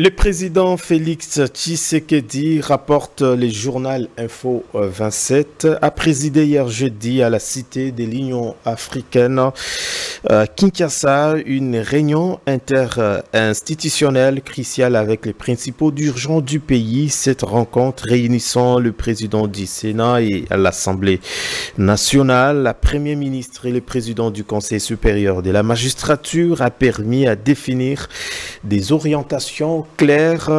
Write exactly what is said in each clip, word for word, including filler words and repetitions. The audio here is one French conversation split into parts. Le président Félix Tshisekedi, rapporte le journal Info vingt-sept, a présidé hier jeudi à la cité de l'Union africaine euh, Kinshasa une réunion interinstitutionnelle cruciale avec les principaux dirigeants du pays. Cette rencontre réunissant le président du Sénat et l'Assemblée nationale, la Premier ministre et le président du Conseil supérieur de la magistrature a permis à définir des orientations claires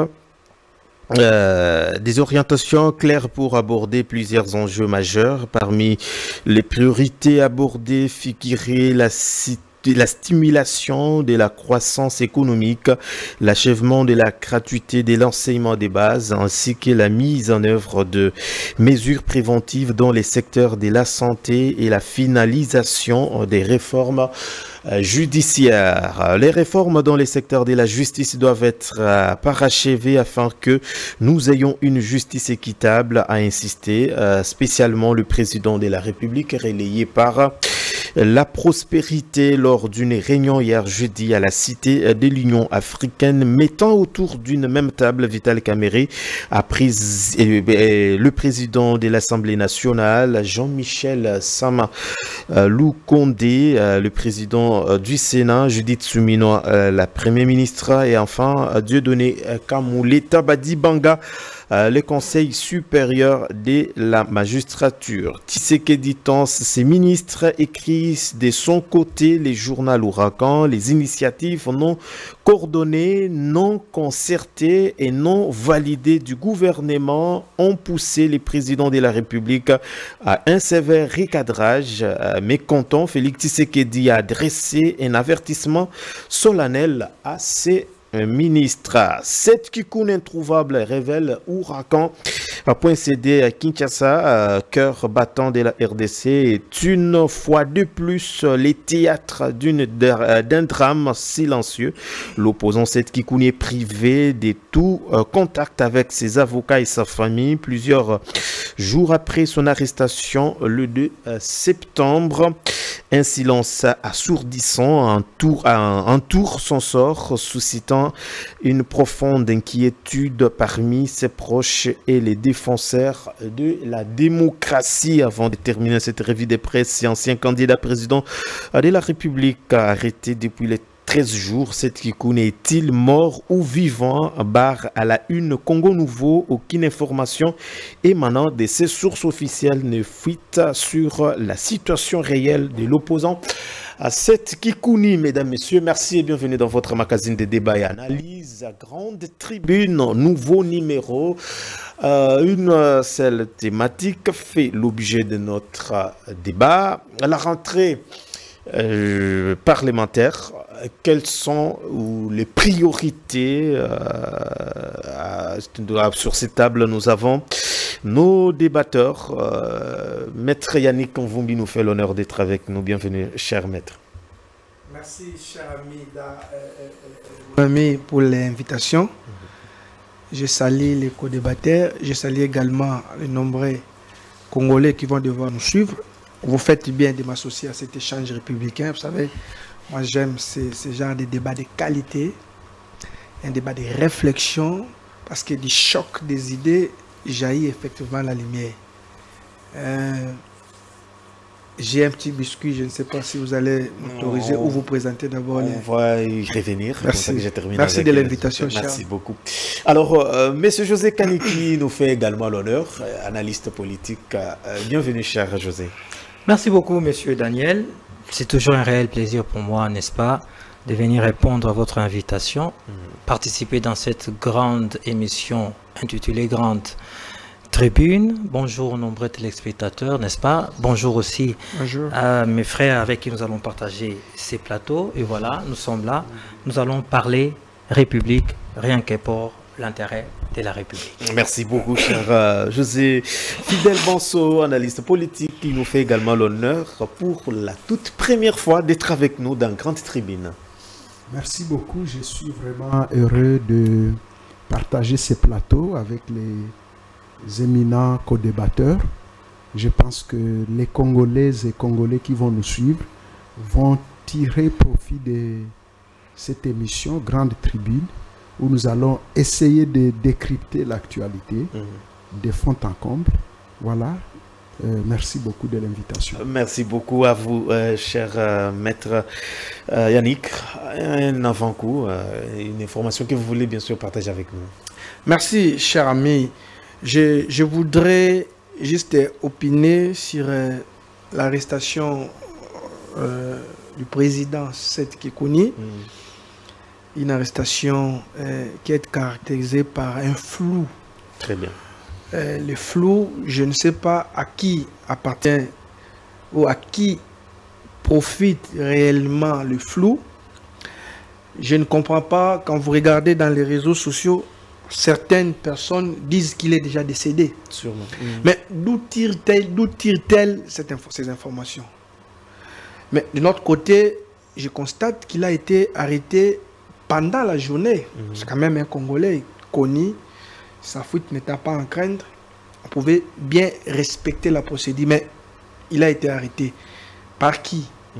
Euh, des orientations claires pour aborder plusieurs enjeux majeurs. Parmi les priorités abordées figurait la cité de la stimulation de la croissance économique, l'achèvement de la gratuité de l'enseignement des bases, ainsi que la mise en œuvre de mesures préventives dans les secteurs de la santé et la finalisation des réformes judiciaires. Les réformes dans les secteurs de la justice doivent être parachevées afin que nous ayons une justice équitable, a insisté spécialement le président de la République, relayé par la prospérité lors d'une réunion hier jeudi à la cité de l'Union africaine, mettant autour d'une même table Vital Kamerhe, le président de l'Assemblée nationale, Jean-Michel Sama Lukonde, le président du Sénat, Judith Suminwa, la première ministre, et enfin Dieudonné Kamulete Badibanga, le Conseil supérieur de la magistrature. Tshisekedi tense ses ministres, écrit de son côté les journaux Ouragan, les initiatives non coordonnées, non concertées et non validées du gouvernement ont poussé les présidents de la République à un sévère recadrage. Mécontent, Félix Tshisekedi a adressé un avertissement solennel à ses ministre. Seth Kikuni introuvable révèle Ouragan point c d à Kinshasa, cœur battant de la R D C, est une fois de plus les théâtres d'un drame silencieux. L'opposant Seth Kikuni est privé de tout contact avec ses avocats et sa famille plusieurs jours après son arrestation le deux septembre. Un silence assourdissant entoure, entoure son sort, suscitant une profonde inquiétude parmi ses proches et les défenseurs de la démocratie. Avant de terminer cette revue de presse, l'ancien candidat président de la République a arrêté depuis les treize jours, Seth Kikuni est-il mort ou vivant? Barre à la une Congo Nouveau, aucune information émanant de ses sources officielles ne fuite sur la situation réelle de l'opposant à Seth Kikuni. Mesdames, messieurs, merci et bienvenue dans votre magazine de débats et analyses Grande Tribune, nouveau numéro. Euh, une seule thématique fait l'objet de notre débat. À la rentrée euh, parlementaire, quelles sont les priorités euh, sur ces tables? Nous avons nos débatteurs. Euh, maître Yannick Kombi nous fait l'honneur d'être avec nous. Bienvenue, cher maître. Merci, cher ami, da, euh, euh, ami pour l'invitation. Mm-hmm. Je salue les co-débatteurs. Je salue également les nombreux Congolais qui vont devoir nous suivre. Vous faites bien de m'associer à cet échange républicain, vous savez. Moi, j'aime ce, ce genre de débat de qualité, un débat de réflexion, parce que du choc des idées jaillit effectivement la lumière. Euh, J'ai un petit biscuit, je ne sais pas si vous allez m'autoriser ou vous présenter d'abord. On les... va y revenir. Merci, que Merci de l'invitation, Charles. Merci beaucoup. Alors, euh, M. José Kaniki nous fait également l'honneur, euh, analyste politique. Euh, bienvenue, cher José. Merci beaucoup, M. Daniel. C'est toujours un réel plaisir pour moi, n'est-ce pas, de venir répondre à votre invitation, participer dans cette grande émission intitulée Grande Tribune. Bonjour nombreux téléspectateurs, n'est-ce pas? Bonjour aussi Bonjour. à mes frères avec qui nous allons partager ces plateaux. Et voilà, nous sommes là, nous allons parler République, rien que pour l'intérêt de la République. Merci beaucoup, cher José. Fidel Bonso, analyste politique, il nous fait également l'honneur pour la toute première fois d'être avec nous dans Grande Tribune. Merci beaucoup. Je suis vraiment heureux de partager ces plateaux avec les éminents co-débatteurs. Je pense que les Congolaises et Congolais qui vont nous suivre vont tirer profit de cette émission Grande Tribune où nous allons essayer de décrypter l'actualité mmh. de fond en comble. Voilà. Euh, merci beaucoup de l'invitation. Merci beaucoup à vous, euh, cher euh, maître euh, Yannick. Un avant-coup, euh, une information que vous voulez bien sûr partager avec nous. Merci, cher ami. Je, je voudrais juste opiner sur euh, l'arrestation euh, du président Seth Kikuni. Mm. Une arrestation euh, qui est caractérisée par un flou. Très bien. Euh, le flou, je ne sais pas à qui appartient ou à qui profite réellement le flou. Je ne comprends pas, quand vous regardez dans les réseaux sociaux, certaines personnes disent qu'il est déjà décédé. Sûrement. Mmh. Mais d'où tire-t-elle, d'où tire-t-elle cette info, ces informations? Mais de notre côté, je constate qu'il a été arrêté pendant la journée. Mmh. C'est quand même un Congolais connu. Sa fuite n'étant pas à craindre, on pouvait bien respecter la procédure, mais il a été arrêté. Par qui? Mmh.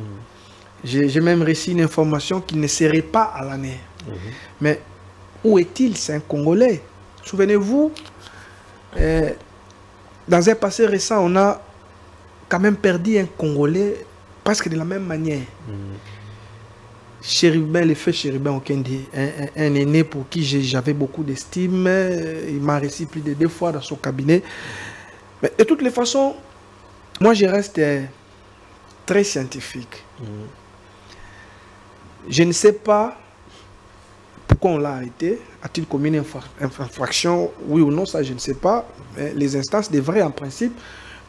J'ai même reçu une information qu'il ne serait pas à l'année. Mmh. Mais où est-il? C'est un Congolais. Souvenez-vous, euh, dans un passé récent, on a quand même perdu un Congolais presque de la même manière. Mmh. Chérubin, l'effet Chérubin Okende, un, un, un aîné pour qui j'avais beaucoup d'estime, il m'a reçu plus de deux fois dans son cabinet. Mais de toutes les façons, moi je reste très scientifique. Mmh. Je ne sais pas pourquoi on l'a arrêté. A-t-il commis une infraction, oui ou non, ça je ne sais pas. Mais les instances devraient en principe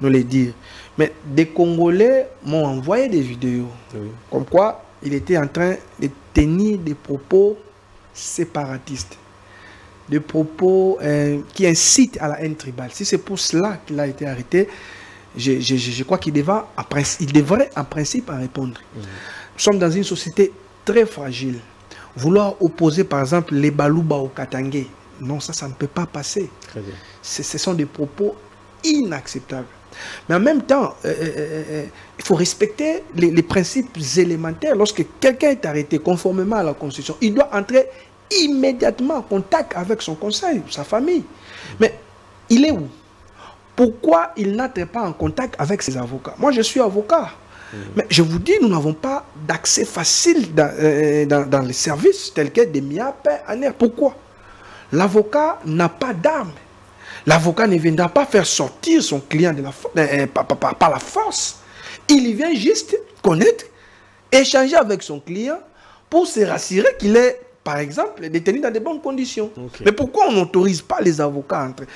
nous le dire. Mais des Congolais m'ont envoyé des vidéos, oui. Comme quoi il était en train de tenir des propos séparatistes, des propos euh, qui incitent à la haine tribale. Si c'est pour cela qu'il a été arrêté, je, je, je crois qu'il devra, il devrait en principe en répondre. Mmh. Nous sommes dans une société très fragile. Vouloir opposer par exemple les Balouba au Katangé, non, ça, ça ne peut pas passer. Très bien. Ce sont des propos inacceptables. Mais en même temps, euh, euh, euh, il faut respecter les, les principes élémentaires. Lorsque quelqu'un est arrêté conformément à la Constitution, il doit entrer immédiatement en contact avec son conseil, sa famille. Mais il est où? Pourquoi il n'entre pas en contact avec ses avocats? Moi, je suis avocat. Mmh. Mais je vous dis, nous n'avons pas d'accès facile dans, euh, dans, dans les services tels que des M I A P, A N R. Pourquoi? L'avocat n'a pas d'armes. L'avocat ne viendra pas faire sortir son client de la, euh, par, par, par la force. Il vient juste connaître, échanger avec son client pour se rassurer qu'il est, par exemple, détenu dans de bonnes conditions. Okay. Mais pourquoi on n'autorise pas les avocats à entrer?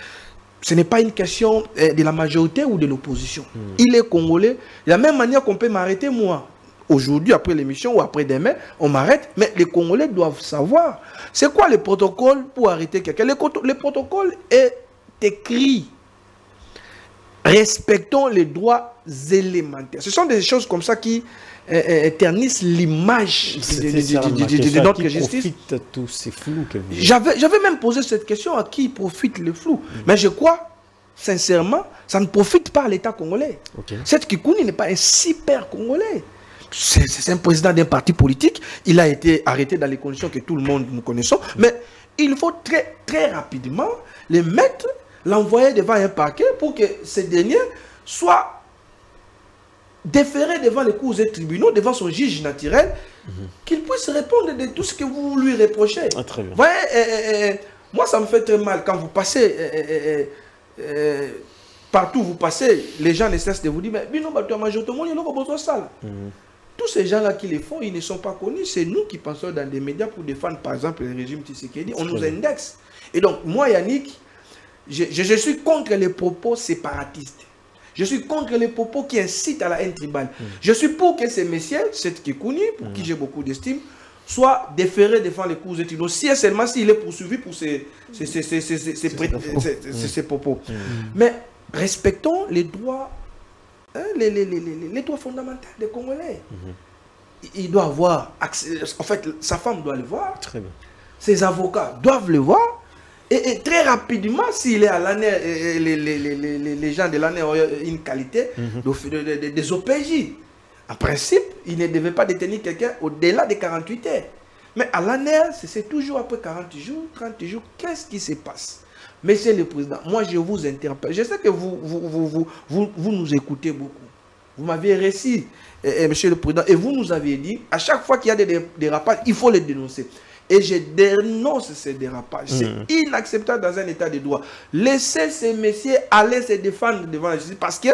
Ce n'est pas une question euh, de la majorité ou de l'opposition. Mmh. Il est Congolais. De la même manière qu'on peut m'arrêter, moi, aujourd'hui, après l'émission ou après demain, on m'arrête. Mais les Congolais doivent savoir. C'est quoi le protocole pour arrêter quelqu'un? Le, le protocole est écrit. Respectons les droits élémentaires. Ce sont des choses comme ça qui euh, ternissent l'image de notre justice. Tous ces flous. J'avais même posé cette question, à qui profite le flou? Mmh. Mais je crois, sincèrement, ça ne profite pas à l'État congolais. Okay. Cette Kikuni n'est pas un super Congolais. C'est un président d'un parti politique. Il a été arrêté dans les conditions que tout le monde nous connaissons. Mmh. Mais il faut très, très rapidement le mettre, l'envoyer devant un parquet pour que ce dernier soit déféré devant les cours et tribunaux, devant son juge naturel, mmh. qu'il puisse répondre de tout ce que vous lui reprochez. Ah, très bien. Vous voyez, eh, eh, moi, ça me fait très mal quand vous passez, eh, eh, eh, eh, partout où vous passez, les gens ne cessent de vous dire, mais non, tu as mangé tout le monde, il n'y a pas besoin de ça. Mmh. Tous ces gens-là qui les font, ils ne sont pas connus. C'est nous qui pensons dans des médias pour défendre, par exemple, le régime Tshisekedi. On nous indexe. Et donc, moi, Yannick, je, je, je suis contre les propos séparatistes. Je suis contre les propos qui incitent à la haine tribale. Mmh. Je suis pour que ces messieurs, cette Kikuni, pour mmh. qui j'ai beaucoup d'estime, soient déférés devant les cours de tribunaux. Si et seulement s'il est poursuivi pour ces propos. Mmh. Mais respectons les droits. Les, les, les, les, les droits fondamentaux des Congolais. Mmh. Il doit avoir accès. En fait, sa femme doit le voir. Très bien. Ses avocats doivent le voir. Et, et très rapidement, s'il est à l'année, les, les, les, les gens de l'année ont une qualité mmh. de, de, de, de, des O P J. En principe, il ne devait pas détenir quelqu'un au-delà des quarante-huit heures. Mais à l'A N R, c'est toujours après quarante jours, trente jours, qu'est-ce qui se passe? Monsieur le Président, moi je vous interpelle. Je sais que vous, vous, vous, vous, vous, vous nous écoutez beaucoup. Vous m'avez récit, eh, eh, Monsieur le Président, et vous nous avez dit, à chaque fois qu'il y a des dérapages, il faut les dénoncer. Et je dénonce ces dérapages. Mmh. C'est inacceptable dans un état de droit. Laissez ces messieurs aller se défendre devant la justice parce que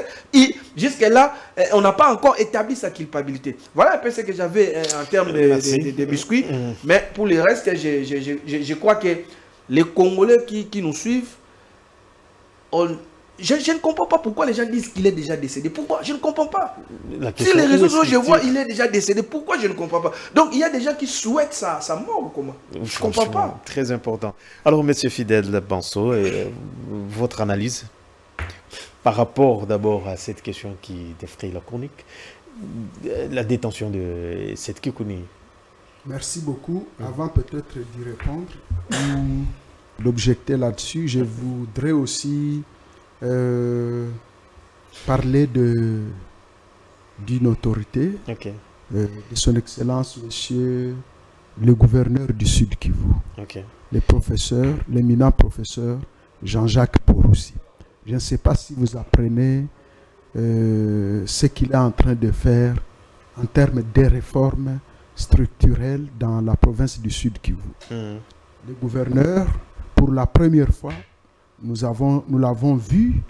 jusque-là, on n'a pas encore établi sa culpabilité. Voilà un peu ce que j'avais en termes de, de, de, de biscuits. Mmh. Mais pour le reste, je, je, je, je, je crois que les Congolais qui, qui nous suivent, on... Je, je ne comprends pas pourquoi les gens disent qu'il est déjà décédé. Pourquoi? Je ne comprends pas. Si les réseaux sociaux, je vois, il est déjà décédé. Pourquoi je ne comprends pas? Donc, il y a des gens qui souhaitent sa, sa mort ou comment? Je ne comprends pas. Très important. Alors, Monsieur Fidel Bonso, et votre analyse par rapport d'abord à cette question qui défraye la chronique, la détention de Seth Kikuni. Merci beaucoup. Mmh. Avant peut-être d'y répondre ou d'objecter là-dessus, je voudrais aussi... Euh, parler de d'une autorité, okay. euh, de son excellence monsieur le gouverneur du Sud Kivu, okay. le professeur, l'éminent professeur Jean-Jacques Purusi. Je ne sais pas si vous apprenez euh, ce qu'il est en train de faire en termes de réformes structurelles dans la province du Sud Kivu. Mmh. Le gouverneur, pour la première fois, Nous avons, nous l'avons vu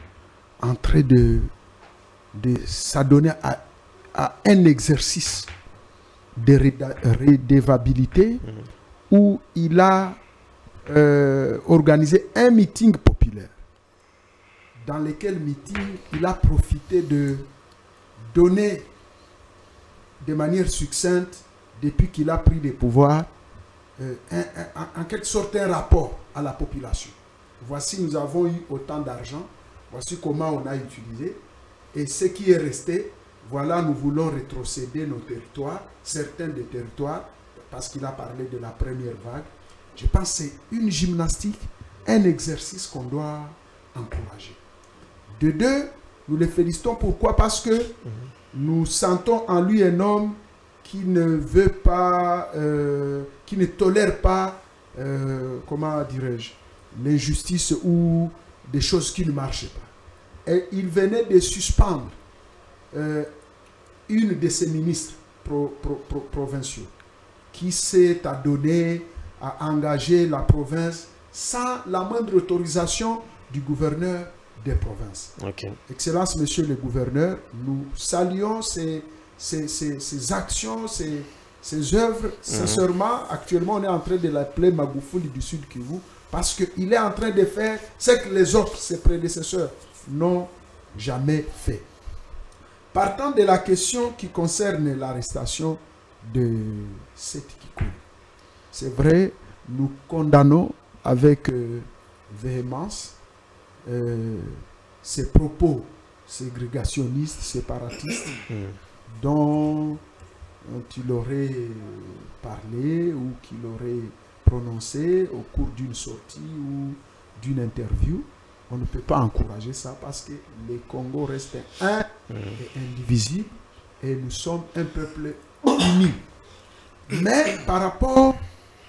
en train de, de s'adonner à, à un exercice de redevabilité mmh. où il a euh, organisé un meeting populaire dans lequel meeting il a profité de donner de manière succincte depuis qu'il a pris les pouvoirs euh, un, un, en quelque sorte un rapport à la population. Voici, nous avons eu autant d'argent, voici comment on a utilisé, et ce qui est resté, voilà, nous voulons rétrocéder nos territoires, certains des territoires, parce qu'il a parlé de la première vague. Je pense que c'est une gymnastique, un exercice qu'on doit encourager. De deux, nous le félicitons. Pourquoi? Parce que nous sentons en lui un homme qui ne veut pas, euh, qui ne tolère pas, euh, comment dirais-je, l'injustice ou des choses qui ne marchaient pas. Et il venait de suspendre euh, une de ses ministres pro, pro, pro, provinciaux qui s'est adonnée à engager la province sans la moindre autorisation du gouverneur des provinces. Okay. Excellence, monsieur le gouverneur, nous saluons ces, ces, ces, ces actions, ces, ces œuvres. Mmh. Sincèrement, actuellement, on est en train de l'appeler Magufuli du Sud Kivu. Parce qu'il est en train de faire ce que les autres, ses prédécesseurs, n'ont jamais fait. Partant de la question qui concerne l'arrestation de Seth Kikuni, c'est vrai, nous condamnons avec euh, véhémence euh, ces propos ségrégationnistes, séparatistes, mmh. dont, dont il aurait parlé ou qu'il aurait prononcé au cours d'une sortie ou d'une interview. On ne peut pas encourager ça parce que le Congo reste un mmh. et indivisible et nous sommes un peuple uni. Mais par rapport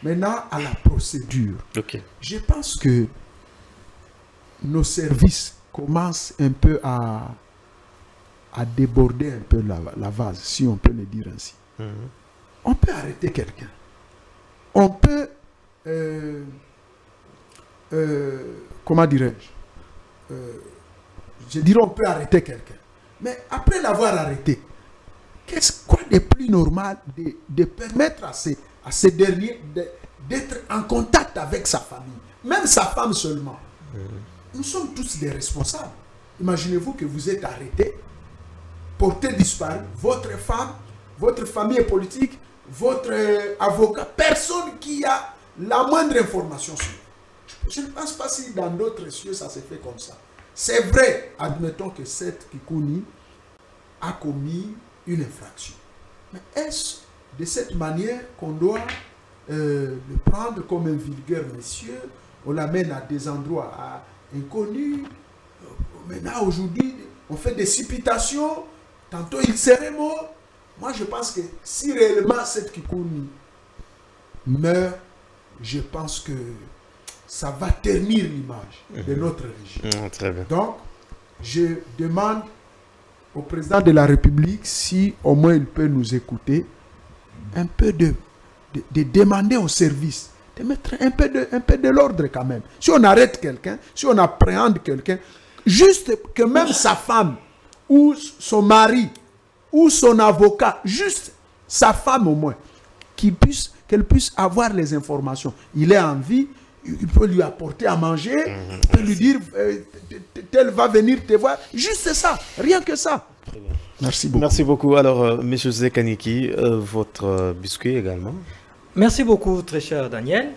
maintenant à la procédure, okay. je pense que nos services commencent un peu à, à déborder un peu la, la vase, si on peut le dire ainsi. Mmh. On peut arrêter quelqu'un. On peut Euh, euh, comment dirais-je, euh, je dirais on peut arrêter quelqu'un, mais après l'avoir arrêté, qu'est-ce quoi de plus normal de, de permettre à ces, à ces derniers d'être en contact avec sa famille, même sa femme seulement. Mmh. Nous sommes tous des responsables. Imaginez-vous que vous êtes arrêté, porté disparu, votre femme, votre famille politique, votre avocat, personne qui a la moindre information sur vous. Je ne pense pas si dans d'autres cieux ça s'est fait comme ça. C'est vrai, admettons que Seth Kikuni a commis une infraction. Mais est-ce de cette manière qu'on doit euh, le prendre comme un vulgaire monsieur? On l'amène à des endroits à inconnus. Maintenant, aujourd'hui, on fait des supputations. Tantôt, il serait mort. Moi, je pense que si réellement Seth Kikuni meurt, je pense que ça va ternir l'image de notre régime. Mmh, très bien. Donc, je demande au président de la République si au moins il peut nous écouter, un peu de, de, de demander au service de mettre un peu de, un peu de l'ordre quand même. Si on arrête quelqu'un, si on appréhende quelqu'un, juste que même sa femme ou son mari ou son avocat, juste sa femme au moins, qu'il puisse, qu'elle puisse avoir les informations. Il est en vie, il peut lui apporter à manger, il peut lui dire euh, tel va venir te voir. Juste ça, rien que ça. Très bien. Merci beaucoup. Merci beaucoup. Alors, euh, M. José Kaniki, euh, votre euh, biscuit également. Merci beaucoup, très cher Daniel.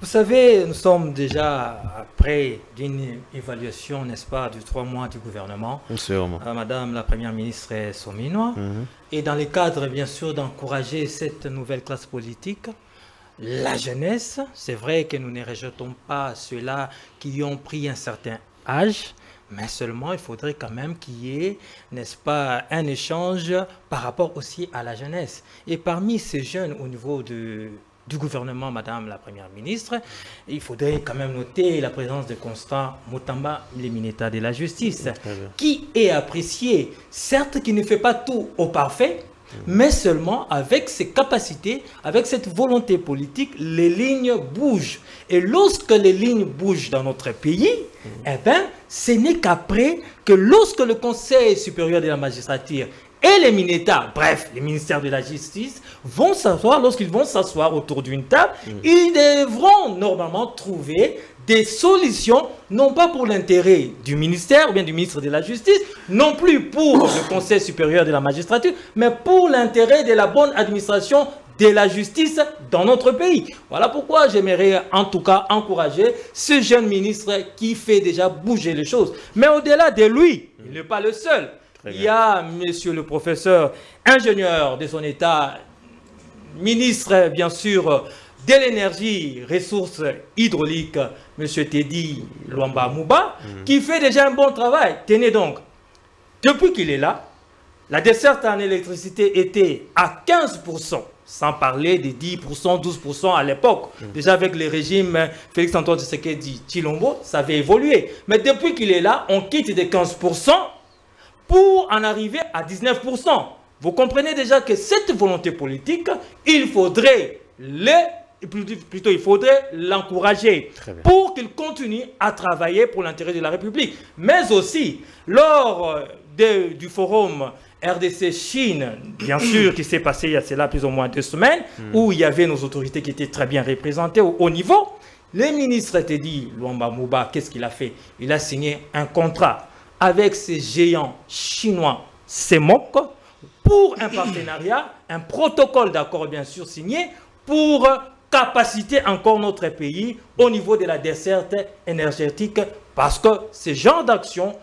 Vous savez, nous sommes déjà après d'une évaluation, n'est-ce pas, de trois mois du gouvernement. Sûrement. Euh, Madame la Première ministre est Souminois. Mm-hmm. Et dans le cadre, bien sûr, d'encourager cette nouvelle classe politique, la jeunesse, c'est vrai que nous ne rejetons pas ceux-là qui ont pris un certain âge, mais seulement il faudrait quand même qu'il y ait, n'est-ce pas, un échange par rapport aussi à la jeunesse. Et parmi ces jeunes au niveau de, du gouvernement, Madame la Première ministre, il faudrait quand même noter la présence de Constant Moutamba, le ministre de la Justice, qui est apprécié, certes qui ne fait pas tout au parfait, mais seulement avec ses capacités, avec cette volonté politique, les lignes bougent. Et lorsque les lignes bougent dans notre pays, mmh. eh ben, ce n'est qu'après que lorsque le Conseil supérieur de la magistrature et les ministères, bref, les ministères de la justice, vont s'asseoir, lorsqu'ils vont s'asseoir autour d'une table, mmh. ils devront normalement trouver des solutions, non pas pour l'intérêt du ministère ou bien du ministre de la Justice, non plus pour le Conseil supérieur de la magistrature, mais pour l'intérêt de la bonne administration de la justice dans notre pays. Voilà pourquoi j'aimerais en tout cas encourager ce jeune ministre qui fait déjà bouger les choses. Mais au-delà de lui, il n'est pas le seul. Il y a monsieur le professeur, ingénieur de son état, ministre bien sûr, de l'énergie, ressources hydrauliques, M. Teddy Lwamba Muba, mmh. qui fait déjà un bon travail. Tenez donc, depuis qu'il est là, la desserte en électricité était à quinze pour cent, sans parler des dix pour cent, douze pour cent à l'époque. Mmh. Déjà avec le régime Félix Tshisekedi Tshilombo, ça avait évolué. Mais depuis qu'il est là, on quitte des quinze pour cent pour en arriver à dix-neuf pour cent. Vous comprenez déjà que cette volonté politique, il faudrait les... Plutôt, il faudrait l'encourager pour qu'il continue à travailler pour l'intérêt de la République. Mais aussi, lors de, du forum R D C Chine, bien sûr, qui s'est passé il y a cela plus ou moins deux semaines, mm. où il y avait nos autorités qui étaient très bien représentées au haut niveau, le ministre Teddy Lwamba Muba, qu'est-ce qu'il a fait? Il a signé un contrat avec ces géants chinois, C E M O C, pour un partenariat, un protocole d'accord bien sûr signé, pour capaciter encore notre pays au niveau de la desserte énergétique, parce que ce genre d'action,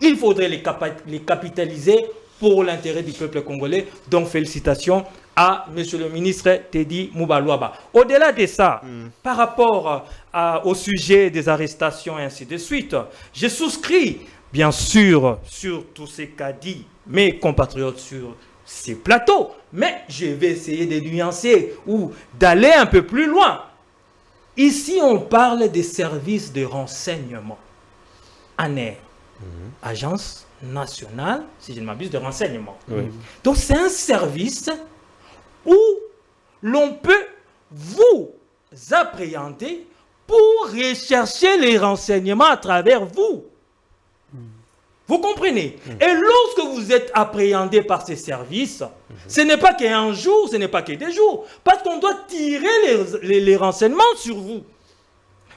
il faudrait les, les capitaliser pour l'intérêt du peuple congolais. Donc félicitations à monsieur le ministre Teddy Lwamba Muba. Au-delà de ça, mm. par rapport à, au sujet des arrestations et ainsi de suite, je souscris bien sûr sur tout ce qu'a dit mes compatriotes sur ces plateaux, mais je vais essayer de nuancer ou d'aller un peu plus loin. Ici, on parle des services de renseignement. A N R, mmh. Agence nationale, si je ne m'abuse, de renseignement. Oui. Donc, c'est un service où l'on peut vous appréhender pour rechercher les renseignements à travers vous. Vous comprenez? Et lorsque vous êtes appréhendé par ces services, mmh. ce n'est pas qu'un jour, ce n'est pas que des jours, parce qu'on doit tirer les, les, les renseignements sur vous.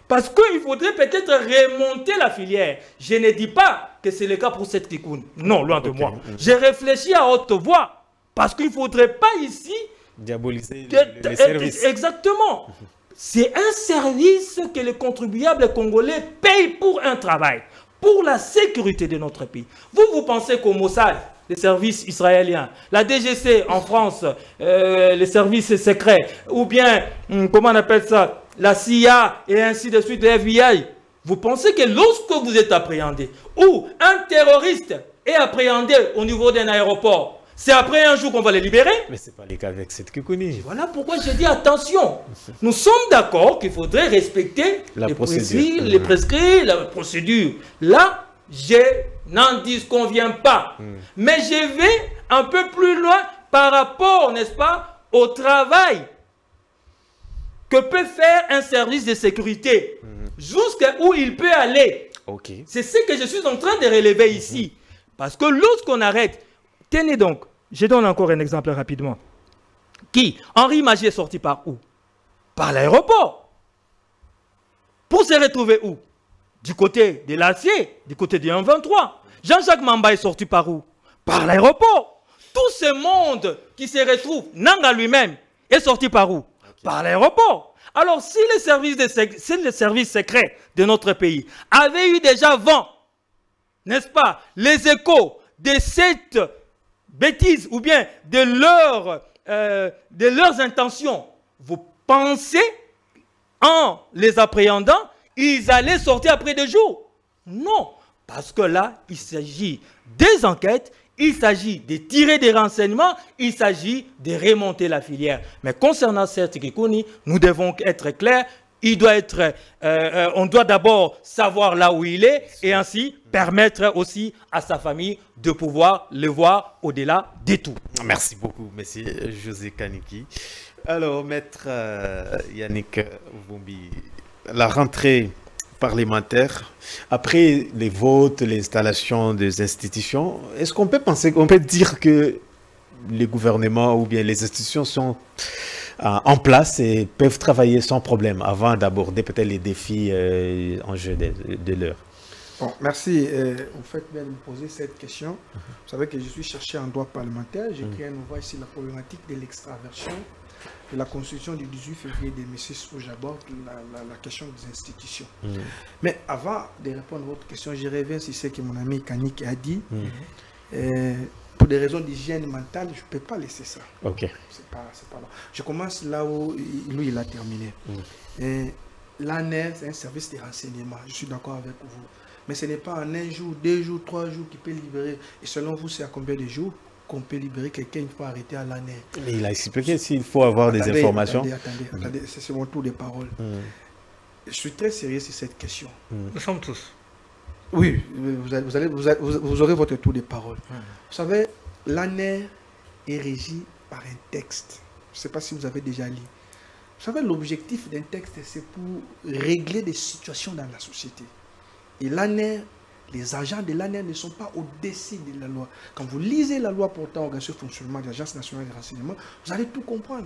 Parce qu'il faudrait peut-être remonter la filière. Je ne dis pas que c'est le cas pour cette Kikuni. Non, loin okay. de moi. Mmh. J'ai réfléchi à haute voix, parce qu'il ne faudrait pas ici... Diaboliser que, les services. Exactement. C'est un service que les contribuables congolais payent pour un travail. Pour la sécurité de notre pays. Vous, vous pensez qu'au Mossad, les services israéliens, la D G S E en France, euh, les services secrets, ou bien, comment on appelle ça, la C I A et ainsi de suite, le F B I, vous pensez que lorsque vous êtes appréhendé, ou un terroriste est appréhendé au niveau d'un aéroport, C'est après un jour qu'on va les libérer. Mais ce n'est pas le cas avec Seth Kikuni. Voilà pourquoi j'ai dit attention. Nous sommes d'accord qu'il faudrait respecter la les procédures, mmh. les prescrits, la procédure. Là, je n'en disconviens pas. Mmh. Mais je vais un peu plus loin par rapport, n'est-ce pas, au travail que peut faire un service de sécurité. Mmh. Jusqu'à où il peut aller. Okay. C'est ce que je suis en train de relever mmh. ici. Parce que lorsqu'on arrête... Tenez donc, je donne encore un exemple rapidement. Qui Henri Magier est sorti par où? Par l'aéroport. Pour se retrouver où? Du côté de l'acier, du côté du M vingt-trois. Jean-Jacques Mamba est sorti par où? Par l'aéroport. Tout ce monde qui se retrouve, Nanga lui-même, est sorti par où? Okay. Par l'aéroport. Alors si les services de sec... si les services secrets de notre pays avaient eu déjà vent, n'est-ce pas, les échos de cette... bêtises ou bien de, leur, euh, de leurs intentions, vous pensez, en les appréhendant, ils allaient sortir après deux jours? Non, parce que là, il s'agit des enquêtes, il s'agit de tirer des renseignements, il s'agit de remonter la filière. Mais concernant Seth Kikuni, nous devons être clairs, il doit être, euh, euh, on doit d'abord savoir là où il est et ainsi... permettre aussi à sa famille de pouvoir le voir au-delà des tout. Merci beaucoup, monsieur José Kaniki. Alors, maître euh, Yannick Kombi, la rentrée parlementaire, après les votes, l'installation des institutions, est-ce qu'on peut penser, on peut dire que les gouvernements ou bien les institutions sont euh, en place et peuvent travailler sans problème avant d'aborder peut-être les défis euh, en jeu de, de l'heure? Bon, merci. Euh, vous faites bien de me poser cette question. Vous savez que je suis chercheur en droit parlementaire. J'ai écrit un ouvrage sur la problématique de l'extraversion de la Constitution du dix-huit février deux mille six où j'aborde la, la, la question des institutions. Mm. Mais avant de répondre à votre question, je reviens sur ce que mon ami Kaniki a dit. Mm. Euh, pour des raisons d'hygiène mentale, je ne peux pas laisser ça. Ok. C'est pas, c'est pas là. Je commence là où il, lui, il a terminé. Mm. Euh, L'A N R, c'est un service de renseignement. Je suis d'accord avec vous. Mais ce n'est pas en un jour, deux jours, trois jours qu'il peut libérer. Et selon vous, c'est à combien de jours qu'on peut libérer quelqu'un une fois arrêté à l'année? Mais il a expliqué s'il faut avoir attendez, des informations. Attendez, attendez, mmh. attendez c'est mon tour de parole. Mmh. Je suis très sérieux sur cette question. Mmh. Nous sommes tous. Oui, vous, allez, vous, allez, vous, allez, vous aurez votre tour de parole. Mmh. Vous savez, l'A N R est régie par un texte. Je ne sais pas si vous avez déjà lu. Vous savez, l'objectif d'un texte, c'est pour régler des situations dans la société. Et l'A N R, les agents de l'A N R ne sont pas au-dessus de la loi. Quand vous lisez la loi portant organisation et fonctionnement de l'Agence nationale de renseignement, vous allez tout comprendre.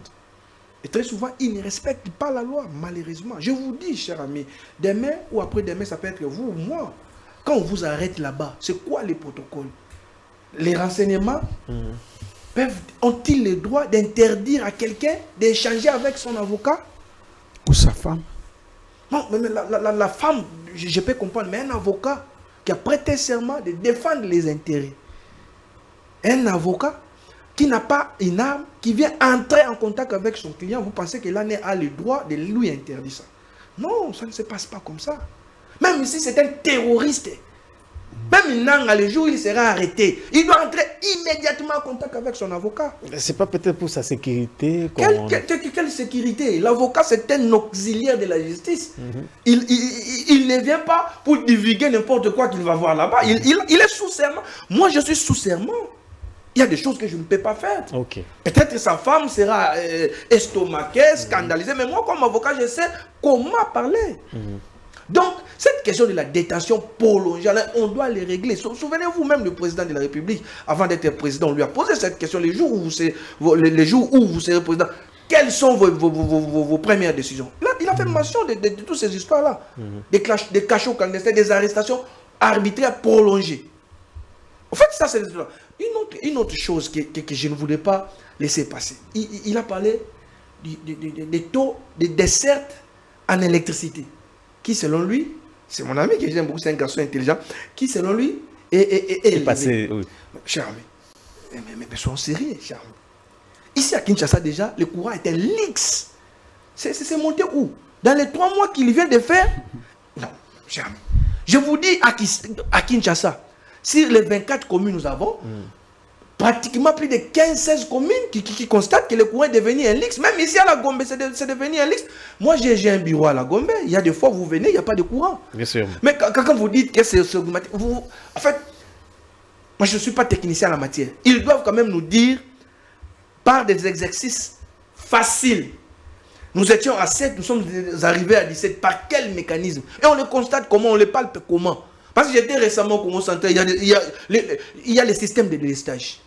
Et très souvent, ils ne respectent pas la loi, malheureusement. Je vous dis, chers amis, demain ou après-demain, ça peut être vous ou moi. Quand on vous arrête là-bas, c'est quoi les protocoles? Les renseignements mmh. ont-ils le droit d'interdire à quelqu'un d'échanger avec son avocat ou sa femme? Non, mais la, la, la femme, je, je peux comprendre, mais un avocat qui a prêté serment de défendre les intérêts. Un avocat qui n'a pas une arme, qui vient entrer en contact avec son client, vous pensez que l'A N R a le droit de lui interdire ça? Non, ça ne se passe pas comme ça. Même si c'est un terroriste, même Nanga, le jour où il sera arrêté, il doit entrer immédiatement en contact avec son avocat. C'est pas peut-être pour sa sécurité. Quelle, quelle, quelle sécurité? L'avocat, c'est un auxiliaire de la justice. Mm-hmm. il, il, il ne vient pas pour divulguer n'importe quoi qu'il va voir là-bas. Mm-hmm. il, il, il est sous serment. Moi, je suis sous serment. Il y a des choses que je ne peux pas faire. Okay. Peut-être sa femme sera euh, estomaquée, scandalisée. Mm-hmm. Mais moi, comme avocat, je sais comment parler. Mm-hmm. Donc, cette question de la détention prolongée, on doit les régler. Souvenez-vous, même le président de la République, avant d'être président, on lui a posé cette question, les jours où vous serez, les jours où vous serez président, quelles sont vos, vos, vos, vos, vos premières décisions? Là, il a fait mention de, de, de toutes ces histoires-là. Mm-hmm. Des, des cachots clandestins, des arrestations arbitraires prolongées. En fait, ça, c'est une autre, une autre chose que, que, que je ne voulais pas laisser passer. Il, il a parlé du, du, du, des taux de desserte en électricité. Qui selon lui, c'est mon ami que j'aime beaucoup, c'est un garçon intelligent, qui selon lui est, est, est, est passé, oui. Cher ami, mais, mais, mais soyons sérieux, cher ami. Ici à Kinshasa déjà, le courant est un lix. C'est monté où? Dans les trois mois qu'il vient de faire? Non, cher ami. Je vous dis à, à Kinshasa, sur les vingt-quatre communes nous avons, mm. pratiquement plus de quinze seize communes qui, qui, qui constatent que le courant est devenu un luxe. Même ici à la Gombe, c'est de, devenu un luxe. Moi, j'ai un bureau à la Gombe. Il y a des fois, vous venez, il n'y a pas de courant. Bien sûr. Mais quand, quand vous dites que c'est augmenté, vous, en fait, moi, je ne suis pas technicien en la matière. Ils doivent quand même nous dire, par des exercices faciles, nous étions à sept, nous sommes arrivés à dix-sept. Par quel mécanisme? Et on le constate comment, on le palpe comment? Parce que j'étais récemment au Congo central, il y a, il y a, il y a les systèmes de délestage.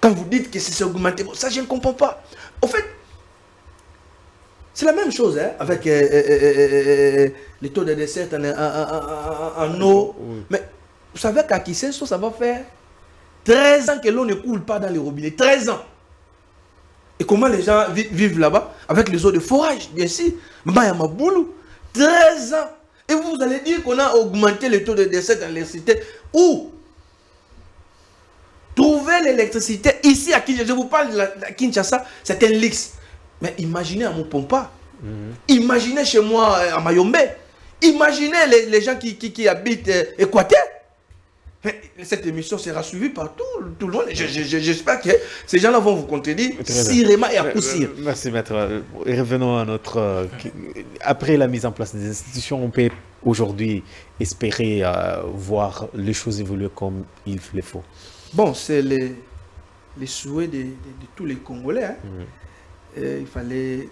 Quand vous dites que c'est augmenté, ça je ne comprends pas. En fait, c'est la même chose hein, avec euh, euh, euh, euh, les taux de dessert en, en, en, en eau. Oui. Mais vous savez qu'à Kinshasa, ça va faire treize ans que l'eau ne coule pas dans les robinets. treize ans. Et comment les gens vivent là-bas? Avec les eaux de forage, bien sûr. treize ans. Et vous allez dire qu'on a augmenté le taux de décès dans l'électricité. Où? Trouver l'électricité ici à Kinshasa. Je vous parle de la, la Kinshasa, c'est un luxe. Mais imaginez à Mopompa. Mmh. Imaginez chez moi à Mayombe. Imaginez les, les gens qui, qui, qui habitent euh, Équateur. Cette émission sera suivie par tout, tout le monde. J'espère je, je, que ces gens-là vont vous contredire sciemment et à coup sûr. Merci, maître. Revenons à notre... Après la mise en place des institutions, on peut aujourd'hui espérer euh, voir les choses évoluer comme il le faut. Bon, c'est les, les souhaits de, de, de tous les Congolais. Hein. Mmh. Et il fallait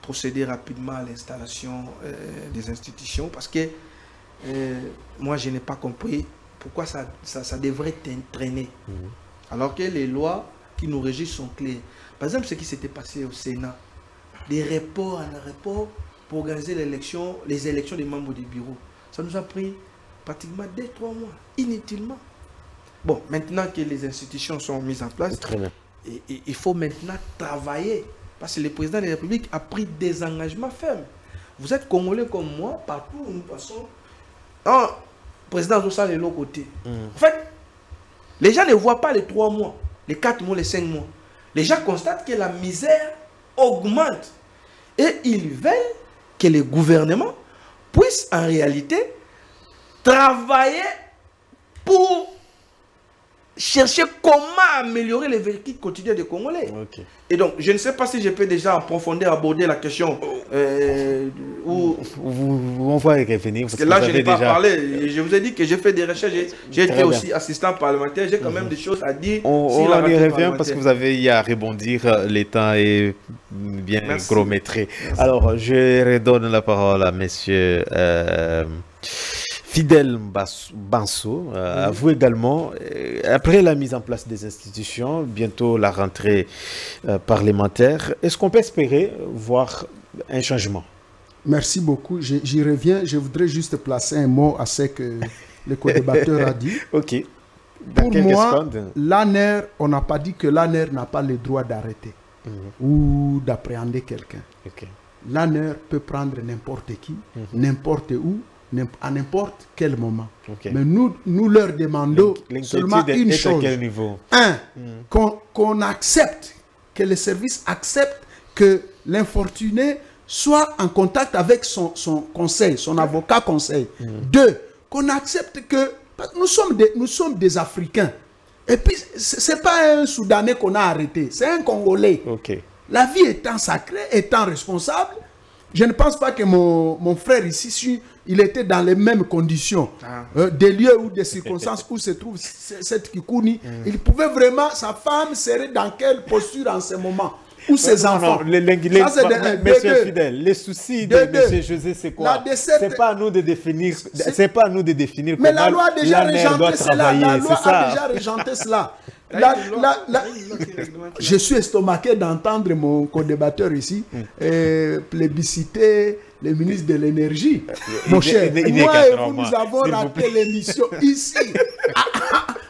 procéder rapidement à l'installation euh, des institutions parce que euh, moi, je n'ai pas compris pourquoi ça, ça, ça devrait traîner. Mmh. Alors que les lois qui nous régissent sont clés. Par exemple, ce qui s'était passé au Sénat, des reports en report pour organiser l'élection, les élections des membres du bureau. Ça nous a pris pratiquement deux, trois mois, inutilement. Bon, maintenant que les institutions sont mises en place, très bien. Et, et, il faut maintenant travailler. Parce que le président de la République a pris des engagements fermes. Vous êtes Congolais comme moi, partout où nous passons. Ah, président Zosa de l'autre côté. Mmh. En fait, les gens ne voient pas les trois mois, les quatre mois, les cinq mois. Les gens constatent que la misère augmente. Et ils veulent que les gouvernements puissent en réalité travailler pour chercher comment améliorer les vécu quotidiens des Congolais. Okay. Et donc, je ne sais pas si je peux déjà en profondeur aborder la question euh, où... On va y revenir. Parce que là, je n'ai pas déjà... parlé. Je vous ai dit que j'ai fait des recherches. J'ai été bien. aussi assistant parlementaire. J'ai quand mm -hmm. même des choses à dire. On, si on y revient parce que vous avez y à rebondir. Les temps est bien chronométré. Alors, je redonne la parole à monsieur... Euh... Fidel Bonso, euh, à vous également, euh, après la mise en place des institutions, bientôt la rentrée euh, parlementaire, est-ce qu'on peut espérer voir un changement? Merci beaucoup, j'y reviens, je voudrais juste placer un mot à ce que le co-débatteur a dit. Ok. Pour moi, l'A N R, on n'a pas dit que l'A N R n'a pas le droit d'arrêter mmh. ou d'appréhender quelqu'un. Okay. L'A N R peut prendre n'importe qui, mmh. n'importe où, à n'importe quel moment. Okay. Mais nous, nous leur demandons seulement une chose. Quel niveau? Un, mm. qu'on qu'on accepte, que les services acceptent que l'infortuné soit en contact avec son, son conseil, son avocat conseil. Mm. Deux, qu'on accepte que nous sommes des, nous sommes des Africains. Et puis, ce n'est pas un Soudanais qu'on a arrêté, c'est un Congolais. Okay. La vie étant sacrée, étant responsable, je ne pense pas que mon, mon frère ici, il était dans les mêmes conditions, ah. euh, des lieux ou des circonstances où se trouve Seth Kikuni. Mm. Il pouvait vraiment, sa femme serait dans quelle posture en ce moment? Ou ses non, enfants. Non, les, les, ça, les, de, monsieur de, Fidel, les soucis de, de, de M. José, c'est quoi? C'est pas à nous de définir. C'est pas à nous de définir. Mais la loi a déjà régenté cela. La loi a déjà régenté cela. La, la, la... Je suis estomaqué d'entendre mon co-débatteur ici euh, plébisciter le ministre de l'énergie. Mon cher, moi et vous, nous avons rappelé l'émission ici,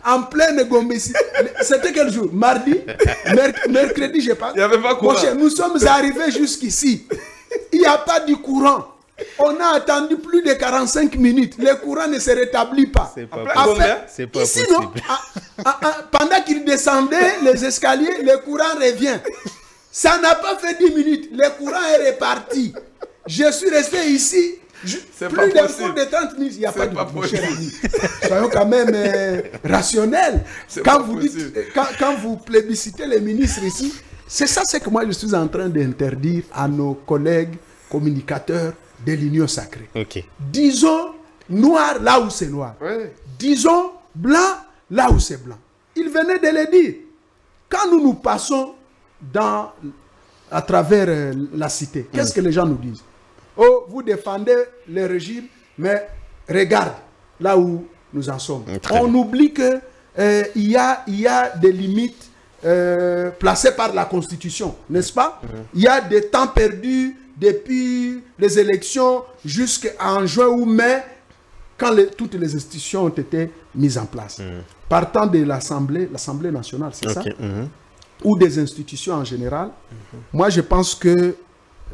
en pleine Gombe. C'était quel jour? Mardi? Merc mercredi, je pense. Il n'y avait pas courant. Mon cher, nous sommes arrivés jusqu'ici. Il n'y a pas du courant. On a attendu plus de quarante-cinq minutes. Le courant ne se rétablit pas. C'est pas possible. Ici, non. Pendant qu'il descendait les escaliers, le courant revient. Ça n'a pas fait dix minutes. Le courant est reparti. Je suis resté ici Plus d'infos de trente mille, il n'y a pas de boucher. Soyons quand même euh, rationnels. Quand vous, dites, quand, quand vous plébiscitez les ministres ici, c'est ça c'est que moi je suis en train d'interdire à nos collègues communicateurs de l'Union sacrée. Okay. Disons noir là où c'est noir. Ouais. Disons blanc là où c'est blanc. Il venait de le dire. Quand nous nous passons dans, à travers euh, la cité, qu'est-ce mmh. que les gens nous disent? Oh, vous défendez le régime, mais regarde là où nous en sommes. Mmh. On oublie qu'il euh, y, a, y a des limites euh, placées par la Constitution, n'est-ce pas? Il mmh. y a des temps perdus depuis les élections jusqu'en juin ou mai, quand les, toutes les institutions ont été mises en place. Mmh. Partant de l'Assemblée, l'Assemblée nationale, c'est okay. ça mmh. ou des institutions en général, mmh. moi je pense que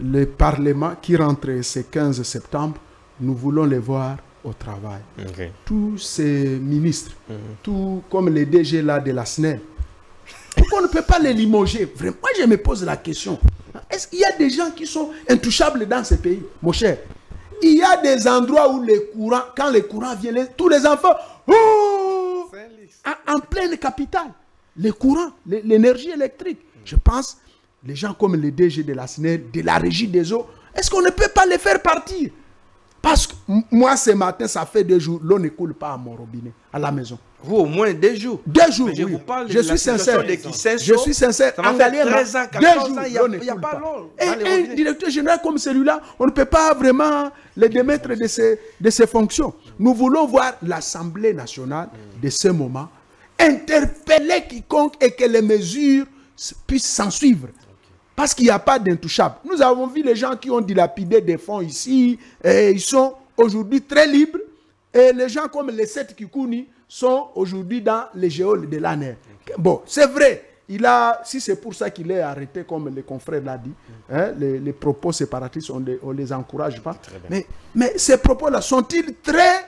le Parlement qui rentre ce quinze septembre, nous voulons les voir au travail. Okay. Tous ces ministres, mmh. tout comme les D G là de la S N E L, pourquoi on ne peut pas les limoger? Vraiment, moi je me pose la question. Est-ce qu'il y a des gens qui sont intouchables dans ce pays, mon cher? Il y a des endroits où les courants, quand les courants viennent, les, tous les enfants, oh, en, en pleine capitale, les courants, l'énergie électrique. Je pense, les gens comme les D G de la S N E L, de la Régie des eaux, est-ce qu'on ne peut pas les faire partir? Parce que moi, ce matin, ça fait deux jours, l'eau ne coule pas à mon robinet, à la maison. Vous, au moins deux jours. Deux jours, je oui. vous parle de je, suis sincère. De je suis sincère. Ça va faire treize ans, quatorze ans, il n'y a pas l'eau. Et un directeur général comme celui-là, on ne peut pas vraiment le démettre de ses, de ses fonctions. Nous voulons voir l'Assemblée nationale de ce moment interpeller quiconque et que les mesures puissent s'en suivre. Parce qu'il n'y a pas d'intouchable. Nous avons vu les gens qui ont dilapidé des fonds ici, et ils sont aujourd'hui très libres. Et les gens comme les Seth Kikuni sont aujourd'hui dans les géoles de l'A N R. Okay. Bon, c'est vrai, il a, si c'est pour ça qu'il est arrêté, comme les confrères l'ont dit, mm. hein, les, les propos séparatistes, on ne les encourage pas. Mais, mais ces propos-là sont-ils très,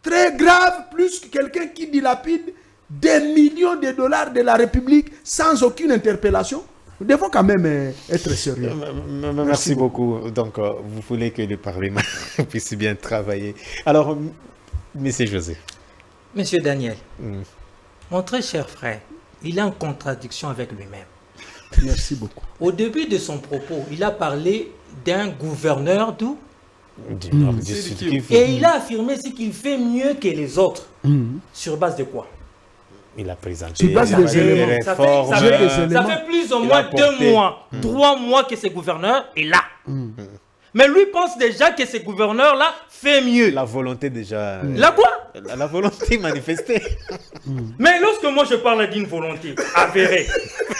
très graves, plus que quelqu'un qui dilapide des millions de dollars de la République sans aucune interpellation? Nous devons quand même être sérieux. Merci, Merci beaucoup. beaucoup. Donc, euh, vous voulez que le Parlement puisse bien travailler. Alors, Monsieur José. Monsieur Daniel, mm. mon très cher frère, il est en contradiction avec lui-même. Merci beaucoup. Au début de son propos, il a parlé d'un gouverneur d'où du Nord, mm. du Sud. Et il a affirmé ce qu'il fait mieux que les autres. Mm. Sur base de quoi? Il a présenté des réformes. Ça fait, ça fait, ça fait plus ou moins deux mois, mmh. trois mois que ce gouverneur est là. Mmh. Mais lui pense déjà que ce gouverneur-là fait mieux. La volonté déjà... Mmh. La quoi? La, la volonté manifestée. Mmh. Mais lorsque moi je parle d'une volonté avérée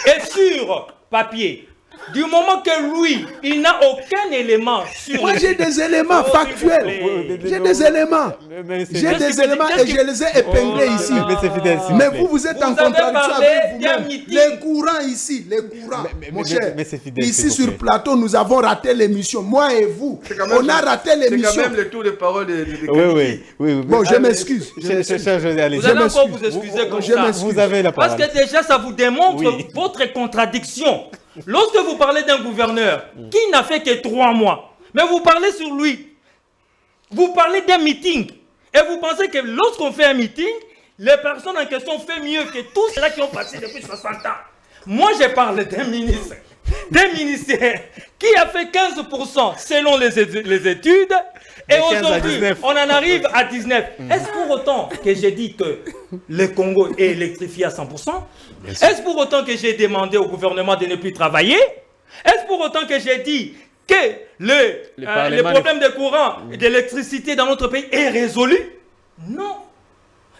et sur papier... Du moment que lui, il n'a aucun élément sur... Moi, j'ai des éléments oh, factuels. J'ai des éléments. J'ai des éléments et je les ai épinglés oh, ici. Mais, fidèle, mais vous, vous êtes vous en contradiction avec vous-même. Les courants ici, les courants, mais, mais, mon cher. Mais, mais fidèle, ici, sur plateau, nous avons raté l'émission. Moi et vous, on a raté l'émission. C'est quand même le tour de parole de... de, de oui, oui, oui, oui. Bon, je m'excuse. Vous allez encore vous excuser comme ça. Vous avez la parole. Parce que déjà, ça vous démontre votre contradiction. Lorsque vous parlez d'un gouverneur qui n'a fait que trois mois, mais vous parlez sur lui, vous parlez d'un meeting, et vous pensez que lorsqu'on fait un meeting, les personnes en question font mieux que tous ceux-là qui ont passé depuis soixante ans. Moi, je parle d'un ministre, d'un ministère qui a fait quinze pour cent selon les études, et aujourd'hui, on en arrive à dix-neuf. Est-ce pour autant que j'ai dit que le Congo est électrifié à cent pour cent? Est-ce pour autant que j'ai demandé au gouvernement de ne plus travailler? Est-ce pour autant que j'ai dit que le, le, euh, le problème de courant et d'électricité dans notre pays est résolu? Non.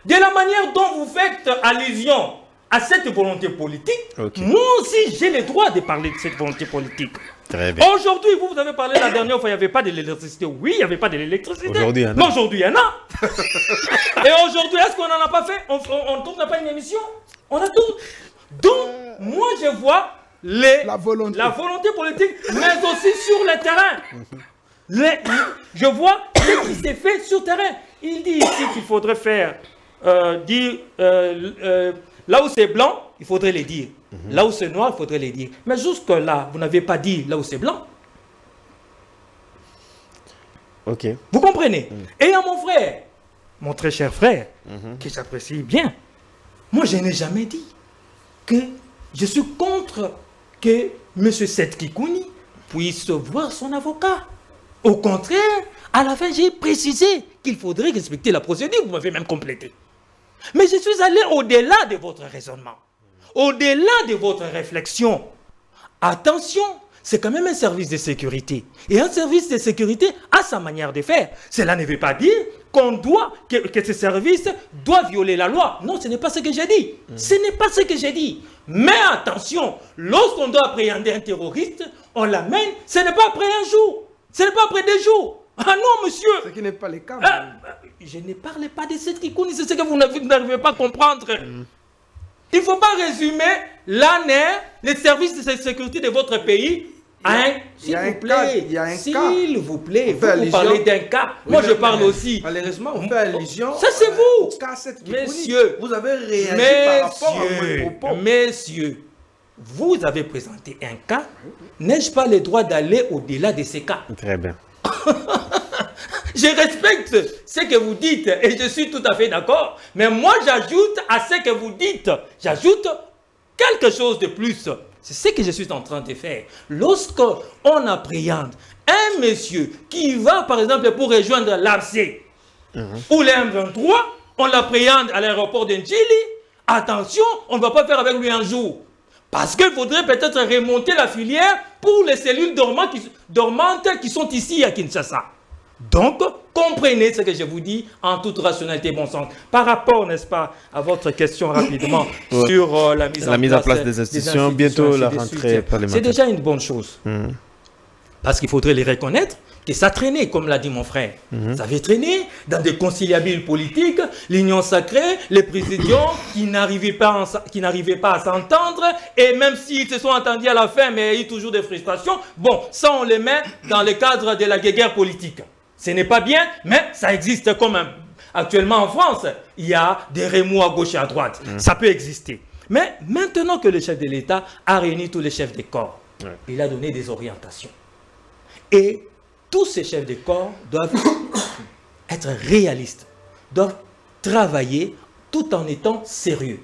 De la manière dont vous faites allusion à cette volonté politique, okay. moi aussi j'ai le droit de parler de cette volonté politique. Aujourd'hui, vous, vous avez parlé la dernière fois, il n'y avait pas de l'électricité. Oui, il n'y avait pas de l'électricité. Aujourd'hui, il y en a. Aujourd'hui, il y en a. Et aujourd'hui, est-ce qu'on n'en a pas fait? On n'a pas une émission? On a tout. Donc, moi, je vois les, la, volonté. la volonté politique, mais aussi sur le terrain. Les, je vois ce qui s'est fait sur le terrain. Il dit ici qu'il faudrait faire... Euh, dit, euh, euh, là où c'est blanc, il faudrait les dire. Mm-hmm. Là où c'est noir, il faudrait les dire. Mais jusque-là, vous n'avez pas dit là où c'est blanc. Okay. Vous comprenez? Mmh. Et là, mon frère, mon très cher frère, mmh. qui s'apprécie bien, moi, je n'ai jamais dit que je suis contre que M. Seth Kikuni puisse voir son avocat. Au contraire, à la fin, j'ai précisé qu'il faudrait respecter la procédure. Vous m'avez même complété. Mais je suis allé au-delà de votre raisonnement, au-delà de votre réflexion. Attention, c'est quand même un service de sécurité. Et un service de sécurité a sa manière de faire. Cela ne veut pas dire qu'on doit, que, que ce service doit violer la loi. Non, ce n'est pas ce que j'ai dit. Mmh. Ce n'est pas ce que j'ai dit. Mais attention, lorsqu'on doit appréhender un terroriste, on l'amène, ce n'est pas après un jour, ce n'est pas après deux jours. Ah non, monsieur! Ce qui n'est pas le cas. Euh, je ne parle pas de Seth Kikuni, c'est ce que vous n'arrivez pas à comprendre. Mm. Il ne faut pas résumer l'A N R, les services de sécurité de votre pays, à un. S'il vous plaît, s'il vous plaît, vous, vous parlez d'un cas. Oui, moi, je parle mais, aussi. Malheureusement, on fait allusion. Ça, c'est vous! Messieurs, vous avez réagi par rapport à mon propos. Messieurs, vous avez présenté un cas. N'ai-je pas le droit d'aller au-delà de ces cas? Très bien. Je respecte ce que vous dites et je suis tout à fait d'accord. Mais moi, j'ajoute à ce que vous dites, j'ajoute quelque chose de plus. C'est ce que je suis en train de faire. Lorsqu'on appréhende un monsieur qui va, par exemple, pour rejoindre l'A R C mmh. ou l'M vingt-trois, on l'appréhende à l'aéroport de Ndjili. Attention, on ne va pas faire avec lui un jour. Parce qu'il faudrait peut-être remonter la filière pour les cellules dormantes qui, dormantes qui sont ici à Kinshasa. Donc, comprenez ce que je vous dis en toute rationalité et bon sens. Par rapport, n'est-ce pas, à votre question rapidement ouais. sur euh, la mise la en mise place, place des, institutions, des institutions, bientôt la rentrée parlementaire. C'est déjà une bonne chose. Mmh. Parce qu'il faudrait les reconnaître que ça traînait, comme l'a dit mon frère. Mmh. Ça avait traîné dans des conciliabules politiques, l'union sacrée, les présidents qui n'arrivaient pas, pas à s'entendre, et même s'ils se sont entendus à la fin, mais il y a eu toujours des frustrations, bon, ça on les met dans le cadre de la guerre politique. Ce n'est pas bien, mais ça existe quand même. Actuellement en France, il y a des remous à gauche et à droite. Mmh. Ça peut exister. Mais maintenant que le chef de l'État a réuni tous les chefs de corps, mmh. il a donné des orientations. Et tous ces chefs de corps doivent être réalistes, doivent travailler tout en étant sérieux,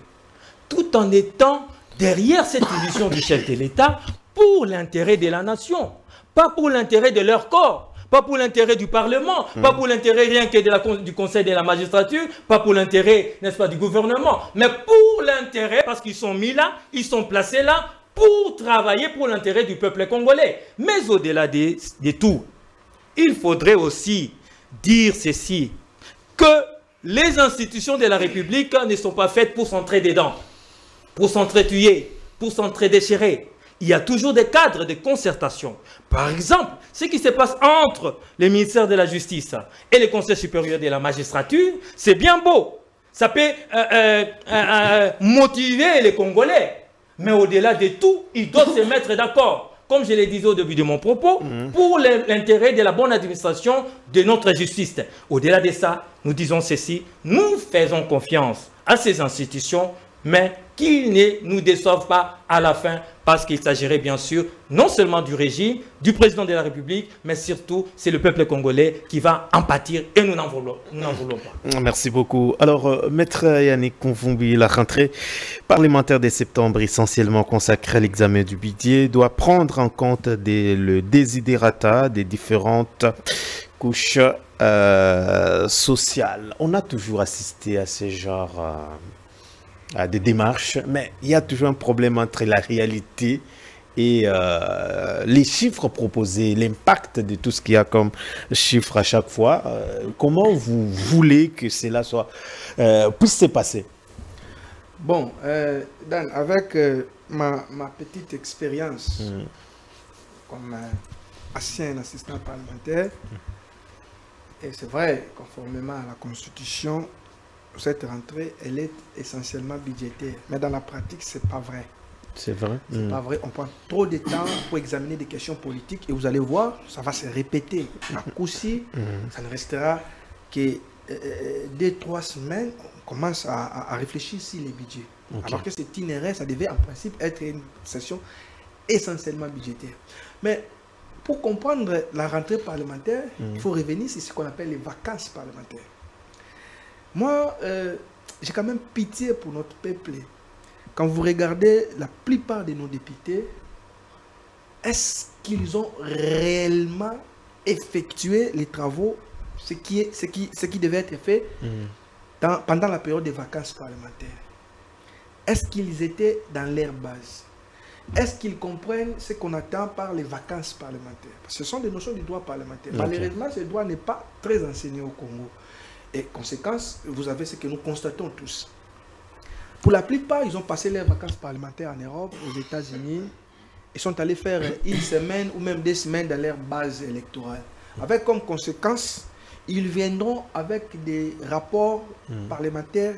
tout en étant derrière cette illusion du chef de l'État pour l'intérêt de la nation, pas pour l'intérêt de leur corps, pas pour l'intérêt du Parlement, mmh. pas pour l'intérêt rien que de la, du Conseil de la magistrature, pas pour l'intérêt, n'est-ce pas, du gouvernement, mais pour l'intérêt, parce qu'ils sont mis là, ils sont placés là, pour travailler pour l'intérêt du peuple congolais. Mais au-delà de, de tout, il faudrait aussi dire ceci, que les institutions de la République ne sont pas faites pour s'entraider dedans, pour s'entretuer, pour s'entre-déchirer. Il y a toujours des cadres de concertation. Par exemple, ce qui se passe entre le ministère de la Justice et le Conseil supérieur de la magistrature, c'est bien beau. Ça peut euh, euh, euh, motiver les Congolais. Mais au-delà de tout, ils doivent se mettre d'accord, comme je le disais au début de mon propos, mmh. pour l'intérêt de la bonne administration de notre justice. Au-delà de ça, nous disons ceci, nous faisons confiance à ces institutions, mais qu'ils ne nous déçoivent pas à la fin, parce qu'il s'agirait bien sûr non seulement du régime, du président de la République, mais surtout c'est le peuple congolais qui va en pâtir et nous n'en voulons, voulons pas. Merci beaucoup. Alors, euh, maître Yannick Kombi, la rentrée parlementaire de septembre essentiellement consacrée à l'examen du budget doit prendre en compte des, le desiderata des différentes couches euh, sociales. On a toujours assisté à ce genre... Euh... à des démarches, mais il y a toujours un problème entre la réalité et euh, les chiffres proposés, l'impact de tout ce qu'il y a comme chiffres à chaque fois. Euh, comment vous voulez que cela soit, euh, puisse se passer? Bon, euh, Dan, avec euh, ma, ma petite expérience mmh. comme euh, ancien assistant parlementaire, mmh. et c'est vrai, conformément à la Constitution, cette rentrée, elle est essentiellement budgétaire. Mais dans la pratique, c'est pas vrai. C'est vrai. C'est mmh. pas vrai. On prend trop de temps pour examiner des questions politiques et vous allez voir, ça va se répéter. À coup-ci, mmh. ça ne restera que euh, deux, trois semaines. On commence à, à, à réfléchir sur les budgets. Okay. Alors que cet itinéraire, ça devait en principe être une session essentiellement budgétaire. Mais Pour comprendre la rentrée parlementaire, mmh. il faut revenir sur ce qu'on appelle les vacances parlementaires. Moi, euh, j'ai quand même pitié pour notre peuple. Quand vous regardez la plupart de nos députés, est-ce qu'ils ont réellement effectué les travaux, ce qui, est, ce qui, ce qui devait être fait mmh. dans, pendant la période des vacances parlementaires? Est-ce qu'ils étaient dans leur base? Est-ce qu'ils comprennent ce qu'on attend par les vacances parlementaires? Parce que ce sont des notions du droit parlementaire. Okay. Malheureusement, ce droit n'est pas très enseigné au Congo. Et conséquence, vous avez ce que nous constatons tous. Pour la plupart, ils ont passé leurs vacances parlementaires en Europe, aux États-Unis. Ils sont allés faire une semaine ou même des semaines dans leur base électorale. Avec comme conséquence, ils viendront avec des rapports mmh. parlementaires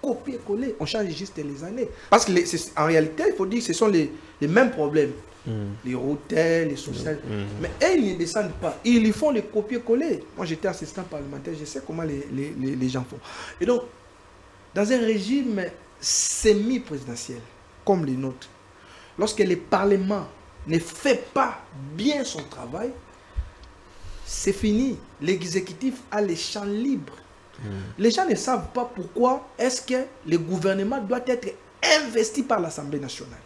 copier-coller. On change juste les années. Parce que les, en réalité, il faut dire que ce sont les, les mêmes problèmes. Mmh. Les routelles, les sociales. Mmh. Mais elles ne descendent pas. Ils font les copier-coller. Moi, j'étais assistant parlementaire. Je sais comment les, les, les, les gens font. Et donc, dans un régime semi-présidentiel, comme les nôtres, lorsque le Parlement ne fait pas bien son travail, c'est fini. L'exécutif a les champs libres. Mmh. Les gens ne savent pas pourquoi est-ce que le gouvernement doit être investi par l'Assemblée nationale.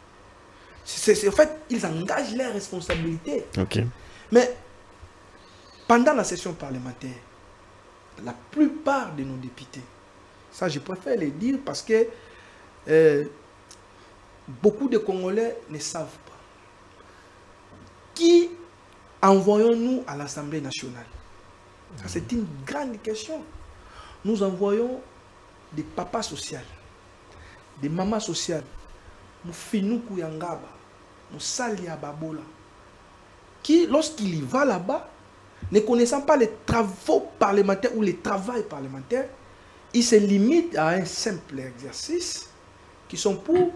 C'est, en fait, ils engagent leurs responsabilités. Okay. Mais pendant la session parlementaire, la plupart de nos députés, ça je préfère le dire parce que euh, beaucoup de Congolais ne savent pas. Qui envoyons-nous à l'Assemblée nationale? mmh. C'est une grande question. Nous envoyons des papas sociaux, des mamas sociales, nous finou kouyangaba, nous saliababola, qui, lorsqu'il y va là-bas, ne connaissant pas les travaux parlementaires ou les travail parlementaires, il se limite à un simple exercice qui sont pour,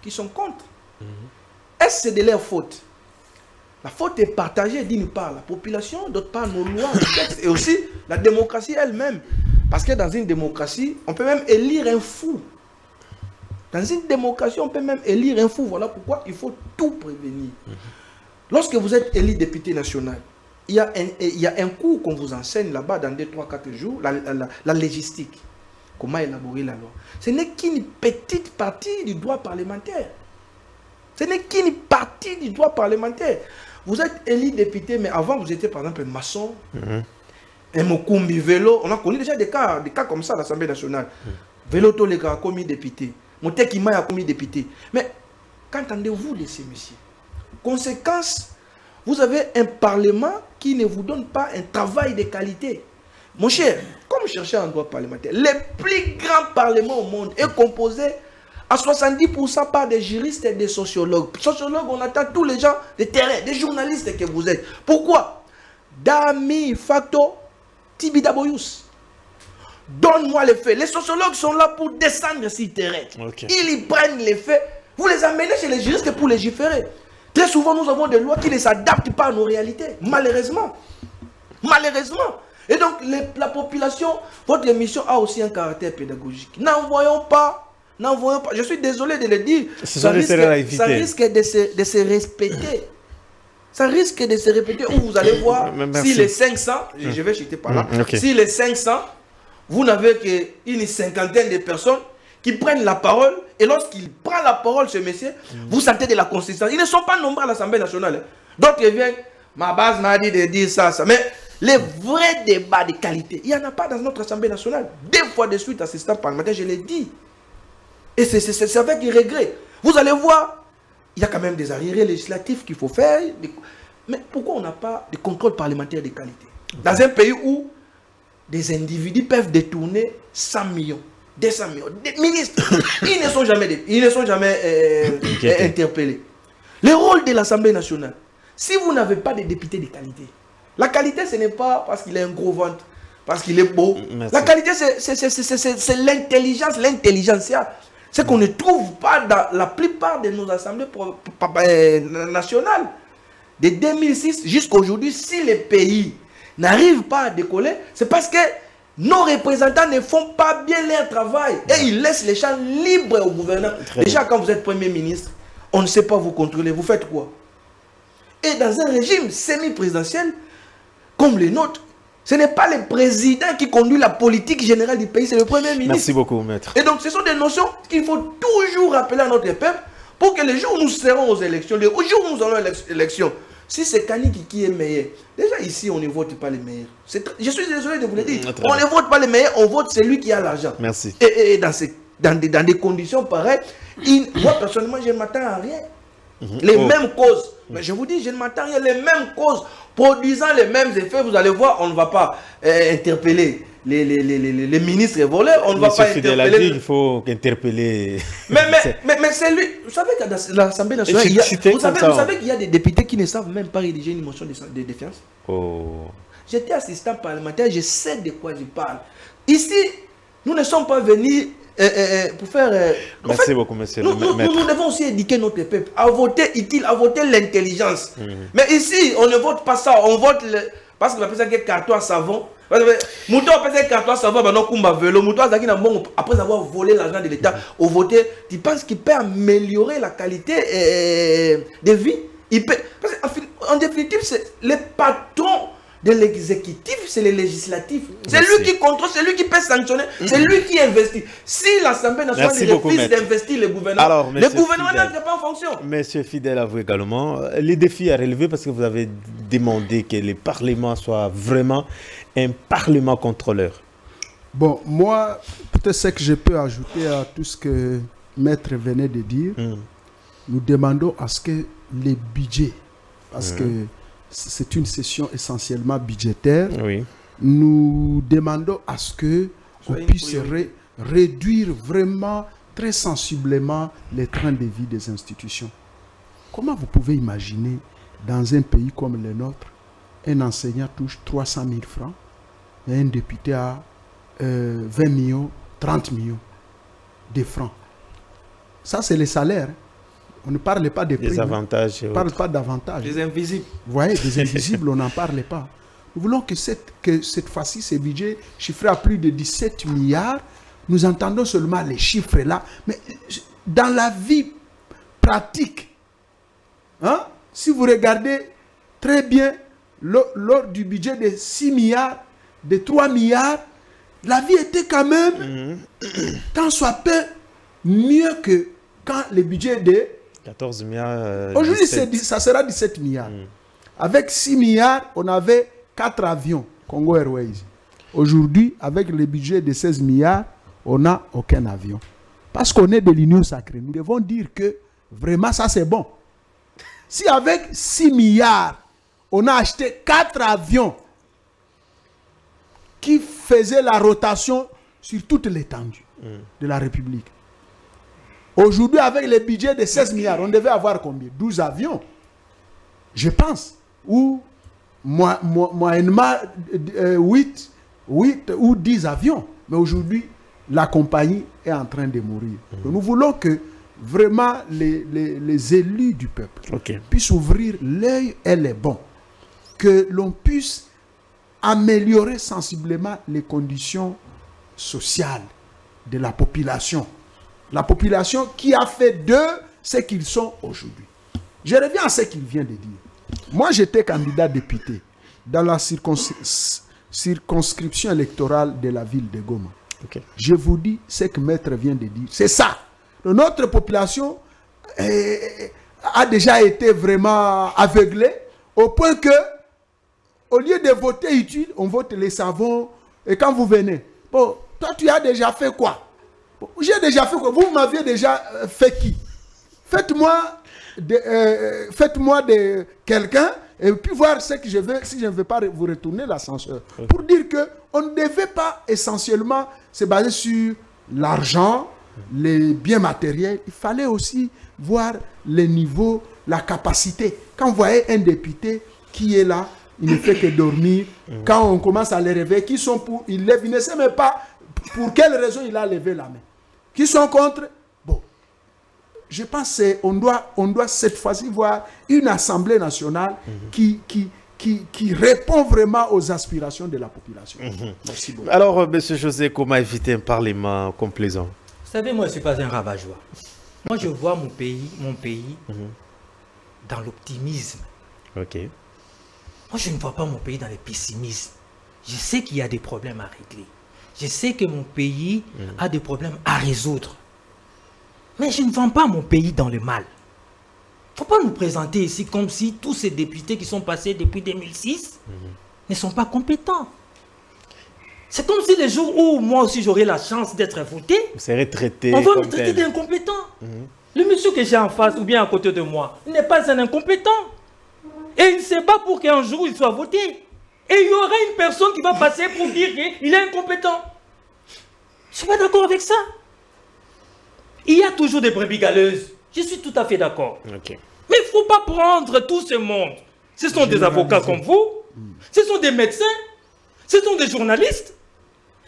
qui sont contre. Mm-hmm. Est-ce de leur faute? La faute est partagée d'une part la population, d'autre part nos lois, nos textes, et aussi la démocratie elle-même. Parce que dans une démocratie, on peut même élire un fou. Dans une démocratie, on peut même élire un fou. Voilà pourquoi il faut tout prévenir. Mmh. Lorsque vous êtes élu député national, il y a un, il y a un cours qu'on vous enseigne là-bas dans deux, trois, quatre jours, la, la, la, la logistique. Comment élaborer la loi. Ce n'est qu'une petite partie du droit parlementaire. Ce n'est qu'une partie du droit parlementaire. Vous êtes élu député, mais avant, vous étiez par exemple un maçon. Mmh. Et Mokumbi, vélo, on a connu déjà des cas, des cas comme ça à l'Assemblée nationale. Mmh. Vélo, tous les gars, a commis député. Montekima a commis député. Mais qu'entendez-vous de ces messieurs? Conséquence, vous avez un Parlement qui ne vous donne pas un travail de qualité. Mon cher, comme chercher un droit parlementaire, le plus grand Parlement au monde est composé à soixante-dix pour cent par des juristes et des sociologues. Sociologues, on attend tous les gens de terrain, des journalistes que vous êtes. Pourquoi? Dami facto. Tibidaboyous, donne-moi les faits. Les sociologues sont là pour descendre sur le terrain. Okay. Ils y prennent les faits. Vous les amenez chez les juristes pour légiférer. Très souvent, nous avons des lois qui ne s'adaptent pas à nos réalités. Malheureusement. Malheureusement. Et donc, les, la population, votre émission a aussi un caractère pédagogique. N'envoyons pas. N'envoyons pas. Je suis désolé de le dire. Ça risque, ça risque de se, de se respecter. Ça risque de se répéter où vous allez voir. Merci. Si les cinq cents, mmh. je vais chuter par là, mmh, okay. si les cinq cents, vous n'avez qu'une cinquantaine de personnes qui prennent la parole, et lorsqu'il prend la parole, ce monsieur, mmh. vous sentez de la consistance. Ils ne sont pas nombreux à l'Assemblée nationale. D'autres viennent, ma base m'a dit de dire ça, ça. Mais les vrais débats de qualité, il n'y en a pas dans notre Assemblée nationale. Deux fois de suite, assistant parlementaire, je l'ai dit. Et c'est avec regret. Vous allez voir. Il y a quand même des arriérés législatifs qu'il faut faire. Mais pourquoi on n'a pas de contrôle parlementaire de qualité? Dans un pays où des individus peuvent détourner cent millions, deux cents millions, des ministres, ils ne sont jamais, ils ne sont jamais euh, okay. interpellés. Le rôle de l'Assemblée nationale, si vous n'avez pas de députés de qualité, la qualité ce n'est pas parce qu'il a un gros ventre, parce qu'il est beau. Merci. La qualité c'est l'intelligence, l'intelligentsia. C'est qu'on ne trouve pas dans la plupart de nos assemblées nationales. De deux mille six jusqu'à aujourd'hui, si les pays n'arrivent pas à décoller, c'est parce que nos représentants ne font pas bien leur travail. Et ils laissent les champs libres aux gouvernants. Déjà, quand vous êtes Premier ministre, on ne sait pas vous contrôler. Vous faites quoi? Et dans un régime semi-présidentiel comme le nôtre, ce n'est pas le président qui conduit la politique générale du pays, c'est le premier ministre. Merci beaucoup, maître. Et donc, ce sont des notions qu'il faut toujours rappeler à notre peuple pour que le jour où nous serons aux élections, le jour où nous allons aux élections, si c'est Kaniki qui est meilleur, déjà ici, on ne vote pas les meilleurs. Je suis désolé de vous le dire. Mmh, on ne vote pas les meilleurs, on vote celui qui a l'argent. Merci. Et, et, et dans, ces, dans, des, dans des conditions pareilles, il, moi, personnellement, je ne m'attends à rien. Mmh. Les oh. mêmes causes. Mais je vous dis, je ne m'attends rien. Les mêmes causes produisant les mêmes effets, vous allez voir, on ne va pas euh, interpeller les, les, les, les, les ministres évolés. On ne va pas Fidel interpeller. Dit, il faut interpeller. Mais, mais, mais, mais c'est lui. Vous savez qu'à l'Assemblée nationale, il y a, vous savez, savez qu'il y a des députés qui ne savent même pas rédiger une motion de, de défiance. Oh. J'étais assistant parlementaire, je sais de quoi je parle. Ici, nous ne sommes pas venus. Euh, euh, pour faire, euh, Merci en fait, beaucoup, monsieur. Nous, nous, nous devons aussi éduquer notre peuple à voter utile, à voter l'intelligence. Mm-hmm. Mais ici, on ne vote pas ça, on vote le... parce que la personne qui est carton à savon. Mouton a passé carton à savon, maintenant Koumba Velo. Mouton a dit après avoir volé l'argent de l'État, au voter, tu penses qu'il peut améliorer la qualité euh, de vie? Il peut... parce qu'en définitive, c'est les patrons de l'exécutif, c'est le législatif. C'est lui qui contrôle, c'est lui qui peut sanctionner, c'est lui qui investit. Si l'Assemblée nationale refuse d'investir le gouvernement, le gouvernement n'est pas en fonction. Monsieur Fidel, à vous également, les défis à relever, parce que vous avez demandé que les parlements soient vraiment un parlement contrôleur. Bon, moi, peut-être ce que je peux ajouter à tout ce que Maître venait de dire, mmh. nous demandons à ce que les budgets, parce mmh. que c'est une session essentiellement budgétaire. Oui. Nous demandons à ce que on puisse ré, réduire vraiment très sensiblement les trains de vie des institutions. Comment vous pouvez imaginer dans un pays comme le nôtre, un enseignant touche trois cent mille francs et un député a euh, vingt millions, trente millions de francs. Ça, c'est les salaires. On ne parle pas des, des primes, avantages, on ne parle pas d'avantages. Des invisibles. Vous voyez, des invisibles, on n'en parle pas. Nous voulons que cette, que cette fois-ci, ce budget chiffré à plus de dix-sept milliards, nous entendons seulement les chiffres là, mais dans la vie pratique, hein, si vous regardez très bien, lors, lors du budget de six milliards, de trois milliards, la vie était quand même, mmh. tant soit peu, mieux que quand le budget de quatorze milliards. Euh, Aujourd'hui, ça sera dix-sept milliards. Mm. Avec six milliards, on avait quatre avions Congo Airways. Aujourd'hui, avec le budget de seize milliards, on n'a aucun avion. Parce qu'on est de l'Union sacrée. Nous devons dire que vraiment, ça c'est bon. Si avec six milliards, on a acheté quatre avions qui faisaient la rotation sur toute l'étendue mm. de la République. Aujourd'hui, avec le budget de seize milliards, on devait avoir combien? douze avions, je pense, ou moyennement huit ou dix avions. Mais aujourd'hui, la compagnie est en train de mourir. Mmh. Donc, nous voulons que vraiment les, les, les élus du peuple okay. puissent ouvrir l'œil et les bons, que l'on puisse améliorer sensiblement les conditions sociales de la population. La population qui a fait d'eux ce qu'ils sont aujourd'hui. Je reviens à ce qu'il vient de dire. Moi, j'étais candidat député dans la circons circonscription électorale de la ville de Goma. Okay. Je vous dis ce que Maître vient de dire. C'est ça. Notre population est, a déjà été vraiment aveuglée au point que, au lieu de voter utile, on vote les savons. Et quand vous venez, bon, toi, tu as déjà fait quoi? J'ai déjà fait quoi? Vous m'aviez déjà fait qui? Faites-moi de, euh, faites-moi de quelqu'un et puis voir ce que je veux, si je ne veux pas vous retourner l'ascenseur. Okay. Pour dire qu'on ne devait pas essentiellement se baser sur l'argent, les biens matériels. Il fallait aussi voir les niveaux, la capacité. Quand vous voyez un député qui est là, il ne fait que dormir. Quand on commence à les réveiller, qui sont pour... Il lève, il ne sait même pas pour quelle raison il a levé la main. Qui sont contre? Bon, je pense qu'on doit, on doit cette fois-ci voir une Assemblée nationale mmh. qui, qui, qui, qui répond vraiment aux aspirations de la population. Mmh. Merci beaucoup. Alors, euh, M. José, comment éviter un parlement complaisant? Vous savez, moi, je ne suis pas un ravageois. Moi, je vois mon pays, mon pays mmh. dans l'optimisme. Ok. Moi, je ne vois pas mon pays dans le pessimisme. Je sais qu'il y a des problèmes à régler. Je sais que mon pays mmh. a des problèmes à résoudre. Mais je ne vois pas mon pays dans le mal. Il ne faut pas nous présenter ici comme si tous ces députés qui sont passés depuis deux mille six mmh. ne sont pas compétents. C'est comme si les jours où moi aussi j'aurais la chance d'être voté, vous serez traité, on va me traiter d'incompétent. Mmh. Le monsieur que j'ai en face ou bien à côté de moi n'est pas un incompétent. Et il ne sait pas pour qu'un jour il soit voté. Et il y aura une personne qui va passer pour dire qu'il est incompétent. Je ne suis pas d'accord avec ça. Il y a toujours des brebis galeuses. Je suis tout à fait d'accord. Okay. Mais il ne faut pas prendre tout ce monde. Ce sont des avocats comme vous. Ce sont des médecins. Ce sont des journalistes.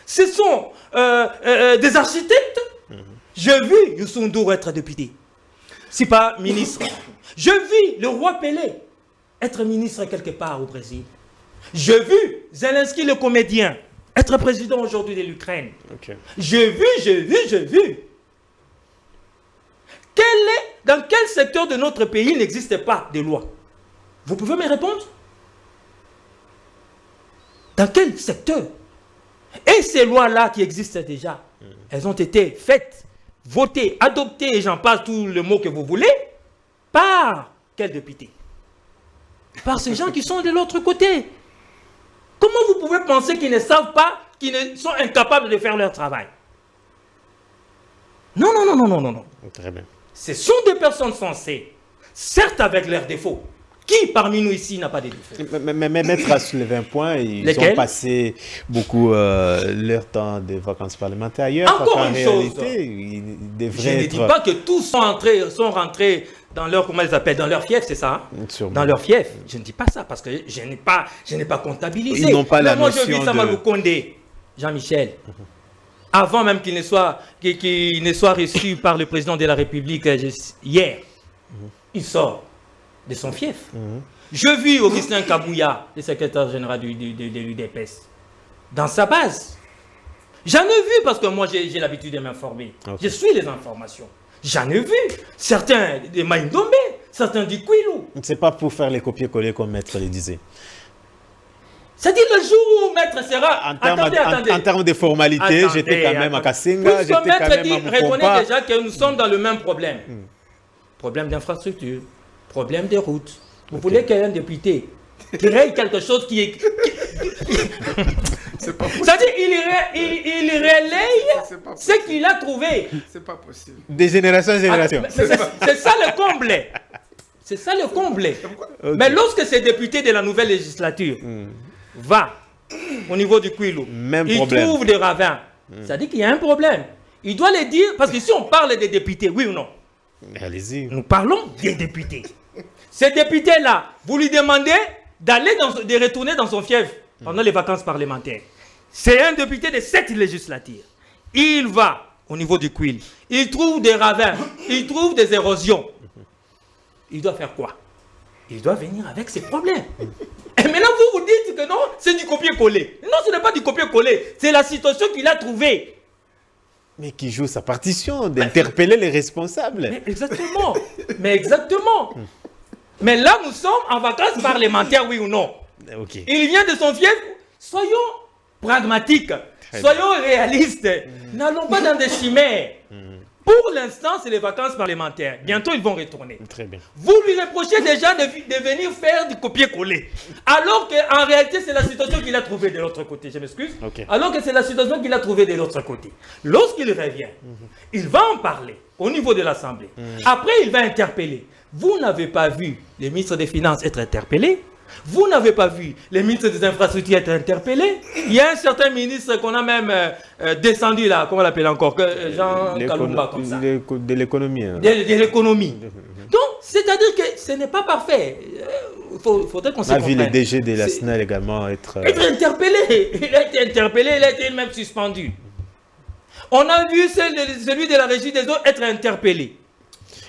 Ce sont euh, euh, des architectes. Mm-hmm. J'ai vu Youssou N'Dour être député. C'est pas ministre. J'ai vu le roi Pelé être ministre quelque part au Brésil. J'ai vu Zelensky le comédien être président aujourd'hui de l'Ukraine. Okay. J'ai vu, j'ai vu, j'ai vu. Quel est, dans quel secteur de notre pays il n'existe pas de loi? Vous pouvez me répondre? Dans quel secteur? Et ces lois-là qui existent déjà, mmh. elles ont été faites, votées, adoptées, et j'en passe tout le mot que vous voulez, par quel député? Par ces gens qui sont de l'autre côté. Comment vous pouvez penser qu'ils ne savent pas, qu'ils sont incapables de faire leur travail? Non, non, non, non, non, non, non. Très bien. Ce sont des personnes sensées, certes avec leurs défauts. Qui parmi nous ici n'a pas de défauts? Mais, mais, mais Maître a soulevé un point, ils Lesquels? ont passé beaucoup euh, leur temps de vacances parlementaires ailleurs. Encore une réalité, chose, ils devraient je être... ne dis pas que tous sont rentrés, sont rentrés dans leur, comment ils appellent, dans leur fief, c'est ça hein? Sûrement. Dans leur fief, je ne dis pas ça parce que je n'ai pas, je n'ai pas comptabilisé. Ils n'ont pas la notion de... Moi je vis Sama Lukonde, Jean-Michel, avant même qu'il ne soit, qu'il ne soit reçu par le président de la République hier, il sort de son fief. Mmh. Je vis Augustin Kabouya, le secrétaire général de, de, de, de l'U D P S, dans sa base. J'en ai vu parce que moi, j'ai l'habitude de m'informer. Okay. Je suis les informations. J'en ai vu. Certains de Maïndombe, certains du Quilou. C'est pas pour faire les copier-coller comme Maître le disait. C'est-à-dire le jour où Maître sera... En termes de, terme de formalité, j'étais quand même attendez. à Kasinga, j'étais quand même à dit, reconnaît déjà que nous sommes dans le même problème. Mmh. Problème d'infrastructure. Problème des routes. Vous okay. voulez qu'un député crée quelque chose qui est... C'est pas possible. C'est-à-dire il, il, il relaye ce qu'il a trouvé. C'est pas possible. Des générations en générations. Ah, c'est pas... ça le comble. C'est ça le comble. Okay. Mais lorsque ces députés de la nouvelle législature mmh. va au niveau du Quilou, il trouve des ravins. Mmh. Ça dit qu'il y a un problème. Il doit les dire, parce que si on parle des députés, oui ou non? Allez-y. Nous parlons des députés. Ces députés-là, vous lui demandez d'aller de retourner dans son fief pendant les vacances parlementaires. C'est un député de cette législature. Il va au niveau du Quil. Il trouve des ravins. Il trouve des érosions. Il doit faire quoi? Il doit venir avec ses problèmes. Et maintenant, vous vous dites que non, c'est du copier-coller. Non, ce n'est pas du copier-coller. C'est la situation qu'il a trouvée. Mais qui joue sa partition, d'interpeller les responsables. Mais exactement, mais exactement. Mais là, nous sommes en vacances parlementaires, oui ou non. Okay. Il vient de son fief, soyons pragmatiques, Très soyons bien. réalistes, mmh. n'allons pas dans des chimères. Mmh. Pour l'instant, c'est les vacances parlementaires. Bientôt, ils vont retourner. Très bien. Vous lui reprochez déjà de, de venir faire du copier-coller. Alors qu'en réalité, c'est la situation qu'il a trouvée de l'autre côté. Je m'excuse. Okay. Alors que c'est la situation qu'il a trouvée de l'autre côté. Lorsqu'il revient, mm-hmm. il va en parler au niveau de l'Assemblée. Mm-hmm. Après, il va interpeller. Vous n'avez pas vu le ministre des Finances être interpellé. Vous n'avez pas vu le ministre des Infrastructures être interpellé. Il y a un certain ministre qu'on a même euh, descendu là, comment on l'appelle encore, euh, Jean Kalumba, comme ça. De l'économie. Hein. De, de l'économie. Donc, c'est-à-dire que ce n'est pas parfait. Il faut, faudrait qu'on se comprenne. On a vu le D G de la S N E L également être... Euh... Être interpellé. Il a été interpellé, il a été même suspendu. On a vu celui de la Régie des eaux être interpellé.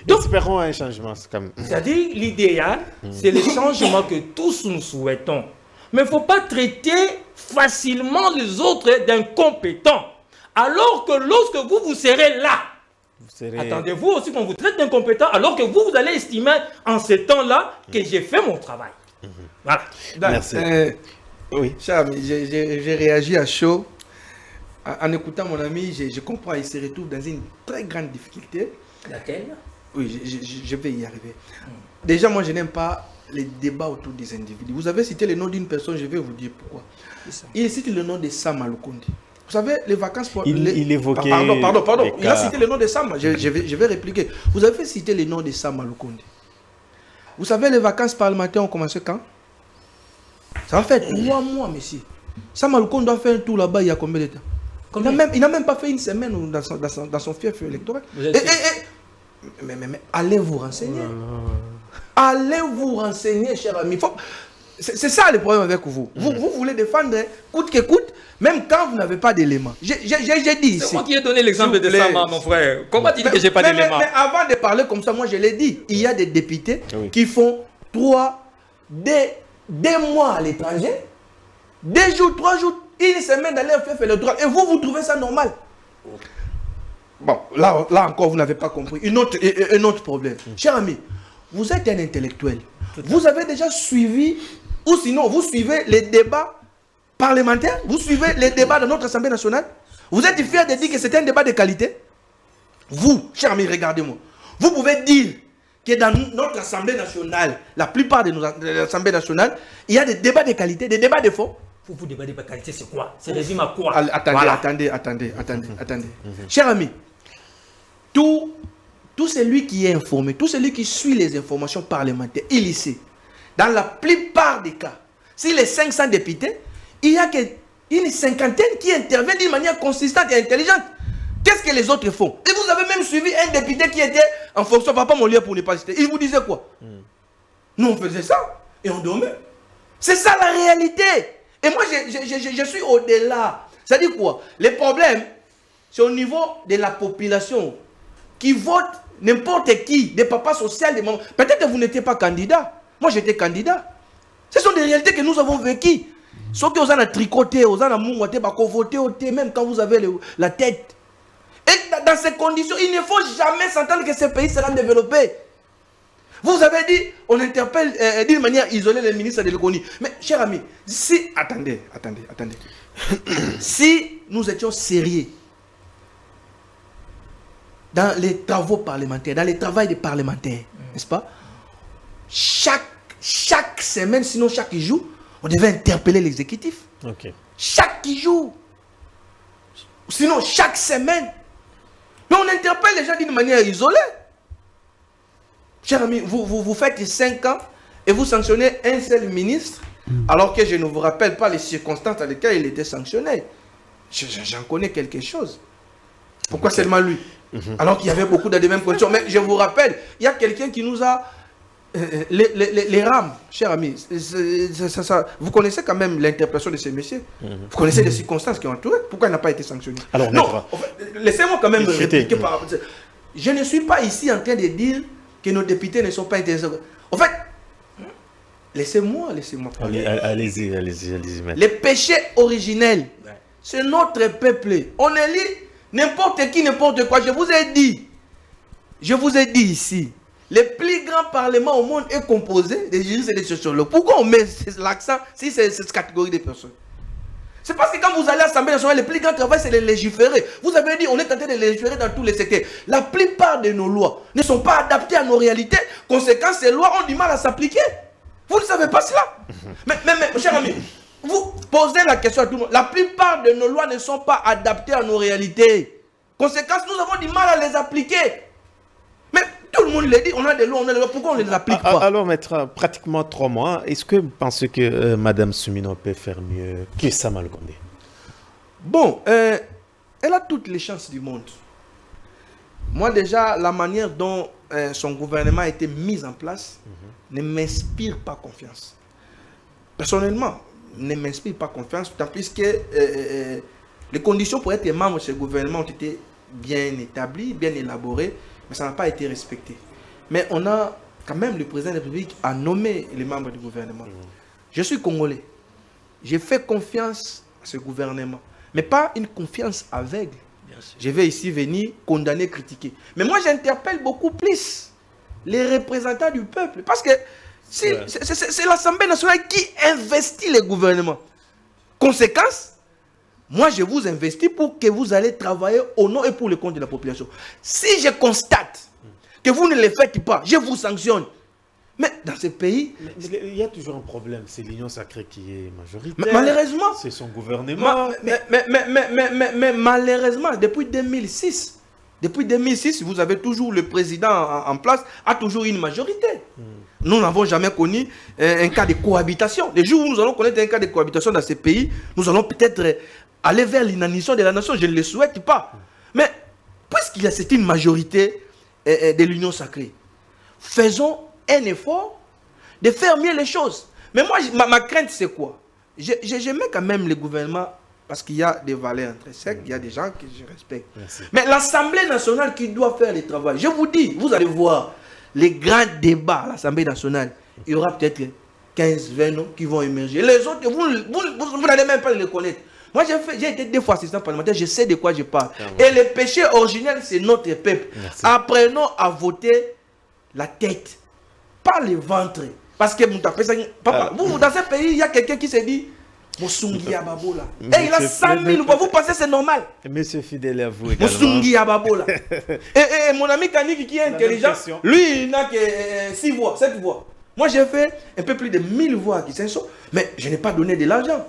Donc, espérons un changement. C'est-à-dire, l'idéal, mmh. c'est le changement que tous nous souhaitons. Mais il ne faut pas traiter facilement les autres d'incompétents. Alors que lorsque vous, vous serez là, serez... attendez-vous aussi qu'on vous traite d'incompétents, alors que vous, vous allez estimer en ce temps-là que mmh. j'ai fait mon travail. Mmh. Voilà. Donc, merci. Euh, oui. Charles, j'ai réagi à chaud. En, en écoutant mon ami, je, je comprends, il se retrouve dans une très grande difficulté. Laquelle? Oui, je, je, je vais y arriver. Mmh. Déjà, moi, je n'aime pas les débats autour des individus. Vous avez cité le nom d'une personne, je vais vous dire pourquoi. Il cite le nom de Sama Lukonde. Vous savez, les vacances... Pour, il, les... il évoquait... Pardon, pardon, pardon. Il a cité le nom de Sama. Je, je, vais, je vais répliquer. Vous avez cité le nom de Sama Lukonde. Vous savez, les vacances parlementaires ont commencé quand? Ça va faire trois mois, monsieur. Sama Lukonde doit faire un tour là-bas il y a combien de temps? Combien? Il n'a même, même pas fait une semaine dans son, dans son, dans son fief électoral. Et, et, et, mais, mais, mais allez vous renseigner. Oh. Allez vous renseigner, cher ami. Faut... C'est ça le problème avec vous. Mmh. Vous, vous voulez défendre coûte que coûte, même quand vous n'avez pas d'éléments. J'ai dit ici. C'est moi qui ai donné l'exemple de Sama, mon frère. Comment dire que je n'ai pas d'éléments? Mais avant de parler comme ça, moi je l'ai dit. Il y a des députés oui. qui font trois, des, des mois à l'étranger, deux jours, trois jours, une semaine d'aller faire le droit. Et vous, vous trouvez ça normal? Bon, là, là encore, vous n'avez pas compris. Une autre, un autre problème. Mmh. Cher ami, vous êtes un intellectuel. Vous avez déjà suivi... Ou sinon, vous suivez les débats parlementaires, vous suivez les débats de notre Assemblée nationale. Vous êtes fier de dire que c'est un débat de qualité. Vous, chers amis, regardez-moi. Vous pouvez dire que dans notre Assemblée nationale, la plupart de, de l'Assemblée nationale, il y a des débats de qualité, des débats de faux. Pour vous, débats de qualité, c'est quoi? C'est résumé à quoi? Attendez, voilà. attendez, attendez, attendez, attendez. Mm-hmm. Chers amis, tout, tout celui qui est informé, tout celui qui suit les informations parlementaires, il sait. Dans la plupart des cas, si les cinq cents députés, il n'y a qu'une cinquantaine qui intervient d'une manière consistante et intelligente. Qu'est-ce que les autres font? Et vous avez même suivi un député qui était en fonction, papa mon lieu pour ne pas citer. Il vous disait quoi? Mm. Nous on faisait ça et on dormait. C'est ça la réalité. Et moi je, je, je, je suis au-delà. Ça dit quoi? Les problèmes, c'est au niveau de la population qui vote n'importe qui, des papas sociaux, des mamans. Peut-être que vous n'étiez pas candidat. Moi, j'étais candidat. Ce sont des réalités que nous avons vécues. Sauf que vous avez tricoté, vous avez voté, même quand vous avez le, la tête. Et dans ces conditions, il ne faut jamais s'entendre que ce pays sera développé. Vous avez dit, on interpelle euh, d'une manière isolée les ministres de l'économie. Mais, cher ami, si... Attendez, attendez, attendez. Si nous étions sérieux dans les travaux parlementaires, dans les travaux des parlementaires, n'est-ce pas? Chaque, chaque semaine, sinon chaque jour, on devait interpeller l'exécutif. Okay. Chaque jour. Sinon, chaque semaine. Mais on interpelle les gens d'une manière isolée. Chers amis, vous, vous, vous faites cinq ans et vous sanctionnez un seul ministre, mmh. alors que je ne vous rappelle pas les circonstances dans lesquelles il était sanctionné. J'en connais quelque chose. Pourquoi okay. seulement lui? Mmh. Alors qu'il y avait beaucoup de mêmes conditions. Mais je vous rappelle, il y a quelqu'un qui nous a... Euh, les, les, les rames, chers amis, ça, ça, ça, vous connaissez quand même l'interprétation de ces messieurs. Mm-hmm. Vous connaissez les circonstances qui ont entouré. Pourquoi il n'a pas été sanctionné? Alors, non, laissez-moi quand même répliquer par rapport à ça. Je ne suis pas ici en train de dire que nos députés ne sont pas intéressés. En fait, laissez-moi, laissez-moi. Allez, allez-y, allez-y, allez-y. Les péchés originels, c'est notre peuple. On élit n'importe qui, n'importe quoi. Je vous ai dit, je vous ai dit ici. Le plus grand parlement au monde est composé des juristes et des sociologues. Pourquoi on met l'accent sur cette catégorie de personnes? C'est parce que quand vous allez à l'Assemblée nationale, le plus grand travail, c'est de légiférer. Vous avez dit, on est tenté de légiférer dans tous les secteurs. La plupart de nos lois ne sont pas adaptées à nos réalités. Conséquence, ces lois ont du mal à s'appliquer. Vous ne savez pas cela. Mais, mais, mais, cher ami, vous posez la question à tout le monde. La plupart de nos lois ne sont pas adaptées à nos réalités. Conséquence, nous avons du mal à les appliquer. Tout le monde le dit, on a des lois, on a des lois, pourquoi on ne les applique pas? Alors, maître, pratiquement trois mois, est-ce que vous pensez que euh, Mme Suminwa peut faire mieux que Sama Lukonde? Bon, euh, elle a toutes les chances du monde. Moi, déjà, la manière dont euh, son gouvernement a été mis en place mm-hmm. ne m'inspire pas confiance. Personnellement, ne m'inspire pas confiance, tant plus que euh, euh, les conditions pour être membre de ce gouvernement ont été bien établies, bien élaborées. Mais ça n'a pas été respecté. Mais on a quand même le président de la République a nommé les membres du gouvernement. Mmh. Je suis Congolais. J'ai fait confiance à ce gouvernement. Mais pas une confiance aveugle. Je vais ici venir condamner, critiquer. Mais moi, j'interpelle beaucoup plus les représentants du peuple. Parce que C'est l'Assemblée nationale qui investit le gouvernement. Conséquence, moi je vous investis pour que vous allez travailler au nom et pour le compte de la population. Si je constate que vous ne le faites pas, je vous sanctionne. Mais dans ce pays... Il y a toujours un problème, c'est l'Union sacrée qui est majoritaire. Malheureusement. C'est son gouvernement. Mais, mais, mais, mais, mais, mais, mais malheureusement, depuis deux mille six, depuis deux mille six, vous avez toujours le président en, en place, a toujours une majorité. Hmm. Nous n'avons jamais connu euh, un cas de cohabitation. Les jours où nous allons connaître un cas de cohabitation dans ce pays, nous allons peut-être aller vers l'inanition de la nation. Je ne le souhaite pas. Hmm. Mais puisqu'il y a cette majorité euh, de l'Union sacrée, faisons un effort de faire mieux les choses. Mais moi, ma, ma crainte, c'est quoi? Je, je, je mets quand même le gouvernement, parce qu'il y a des valeurs intrinsèques, il y a des gens que je respecte. Merci. Mais l'Assemblée nationale qui doit faire le travail, je vous dis, vous allez voir les grands débats à l'Assemblée nationale, il y aura peut-être quinze, vingt noms qui vont émerger. Les autres, vous, vous, vous, vous n'allez même pas les connaître. Moi, j'ai été deux fois assistant parlementaire, je sais de quoi je parle. Ah ouais. Et le péché originel, c'est notre peuple. Merci. Apprenons à voter la tête, pas le ventre. Parce que papa, ah. vous, dans ce pays, il y a quelqu'un qui se dit Mosungi Ababola. Et il a cent mille voix. Vous pensez c'est normal? Monsieur Fidèle à vous également. Mosungi Ababola. Et, et mon ami Kaniki qui est intelligent, lui il n'a que euh, six voix, sept voix. Moi j'ai fait un peu plus de mille voix qui sont, mais je n'ai pas donné de l'argent.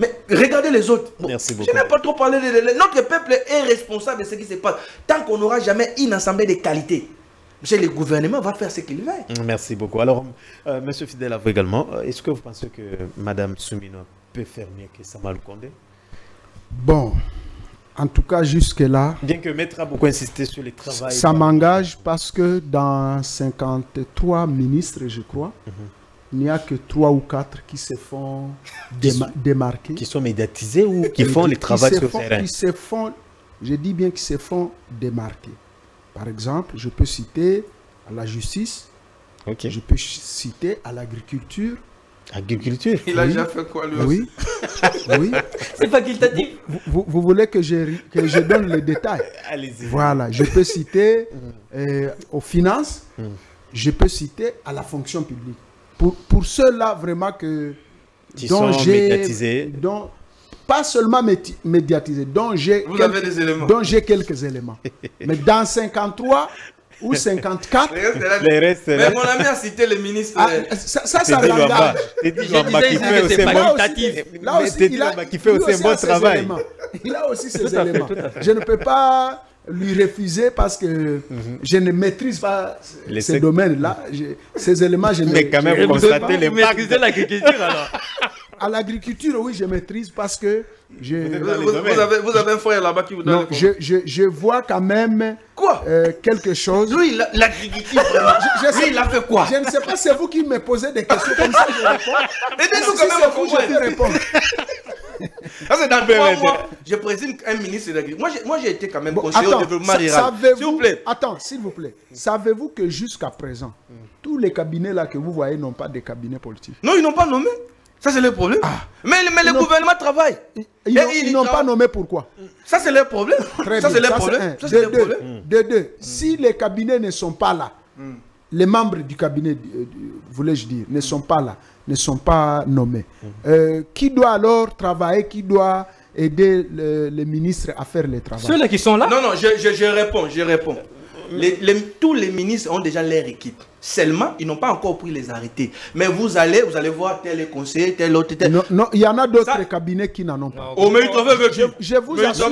Mais regardez les autres. Bon, merci beaucoup. Je n'ai pas trop parlé de, de, de... Notre peuple est responsable de ce qui se passe. Tant qu'on n'aura jamais une assemblée de qualité, monsieur le gouvernement va faire ce qu'il veut. Merci beaucoup. Alors, euh, monsieur Fidèle à vous également, est-ce que vous pensez que madame Suminwa peut faire mieux que Sama Lukonde? Bon, en tout cas jusque-là... Bien que Maître a beaucoup insisté sur le travail... Ça m'engage parce que dans cinquante-trois ministres, je crois, mm-hmm. il n'y a que trois ou quatre qui se font déma démarquer. Qui sont médiatisés ou qui font le travail sur le terrain. Qui se font, je dis bien qu'ils se font démarquer. Par exemple, je peux citer à la justice, okay. je peux citer à l'agriculture, Agriculture. Il a oui. déjà fait quoi lui? Oui. oui. C'est facultatif. Vous, vous, vous voulez que je, que je donne les détails? Allez-y. Voilà, je peux citer euh, aux finances, mm. je peux citer à la fonction publique. Pour, pour ceux-là vraiment que... Qui dont sont médiatisés. Dont, pas seulement médiatisés, dont j'ai quelques, quelques éléments. Mais dans cinquante-trois... ou cinquante-quatre. Les restes, les... Mais mon ami a cité le ministre. Ah, ça, ça, ça l'engage. Teddy Lwamba qui fait aussi un bon travail. Éléments. Il a aussi ses éléments. Fait, je ne peux pas lui refuser parce que mm -hmm. je ne maîtrise pas les ces domaines-là. Ces éléments, je ne maîtrise pas. Mais quand même, vous constatez les marques. Maîtrisez l'agriculture alors. À l'agriculture, oui, je maîtrise parce que... Je... Vous, vous, avez, vous avez un frère là-bas qui vous donne... Non, je, je, je vois quand même... Quoi euh, quelque chose... Lui, l'agriculture, je, je sais, lui, il a fait quoi? Je ne sais pas, c'est vous qui me posez des questions comme ça, je réponds. Aidez-nous quand même à vous, je vais répondre. Ah, c'est dans trois mois, je présume un ministre de l'agriculture. Moi, j'ai été quand même bon, conseiller attends, au développement rural. S'il vous plaît. Attends, s'il vous plaît. Savez-vous que jusqu'à présent, mm. tous les cabinets là que vous voyez n'ont pas de cabinets politiques? Non, ils n'ont pas nommé. Ça, c'est le problème. Ah. Mais, mais le gouvernement travaille. Ils n'ont pas nommé pourquoi. Ça, c'est le problème. Ça, c'est le problème. Ça, c'est le problème. De deux, si les cabinets ne sont pas là, mm. les membres du cabinet, euh, voulais-je dire, ne sont pas là, ne sont pas nommés, mm. euh, qui doit alors travailler, qui doit aider le, les ministres à faire le travail? Ceux-là qui sont là? Non, non, je, je, je réponds, je réponds. Les, les, tous les ministres ont déjà leur équipe. Seulement, ils n'ont pas encore pris les arrêtés. Mais vous allez, vous allez voir tel conseiller, tel autre, tel... Non, non, il y en a d'autres ça... cabinets qui n'en ont pas. Oh, mais ils travaillent avec qui? Je vous assure,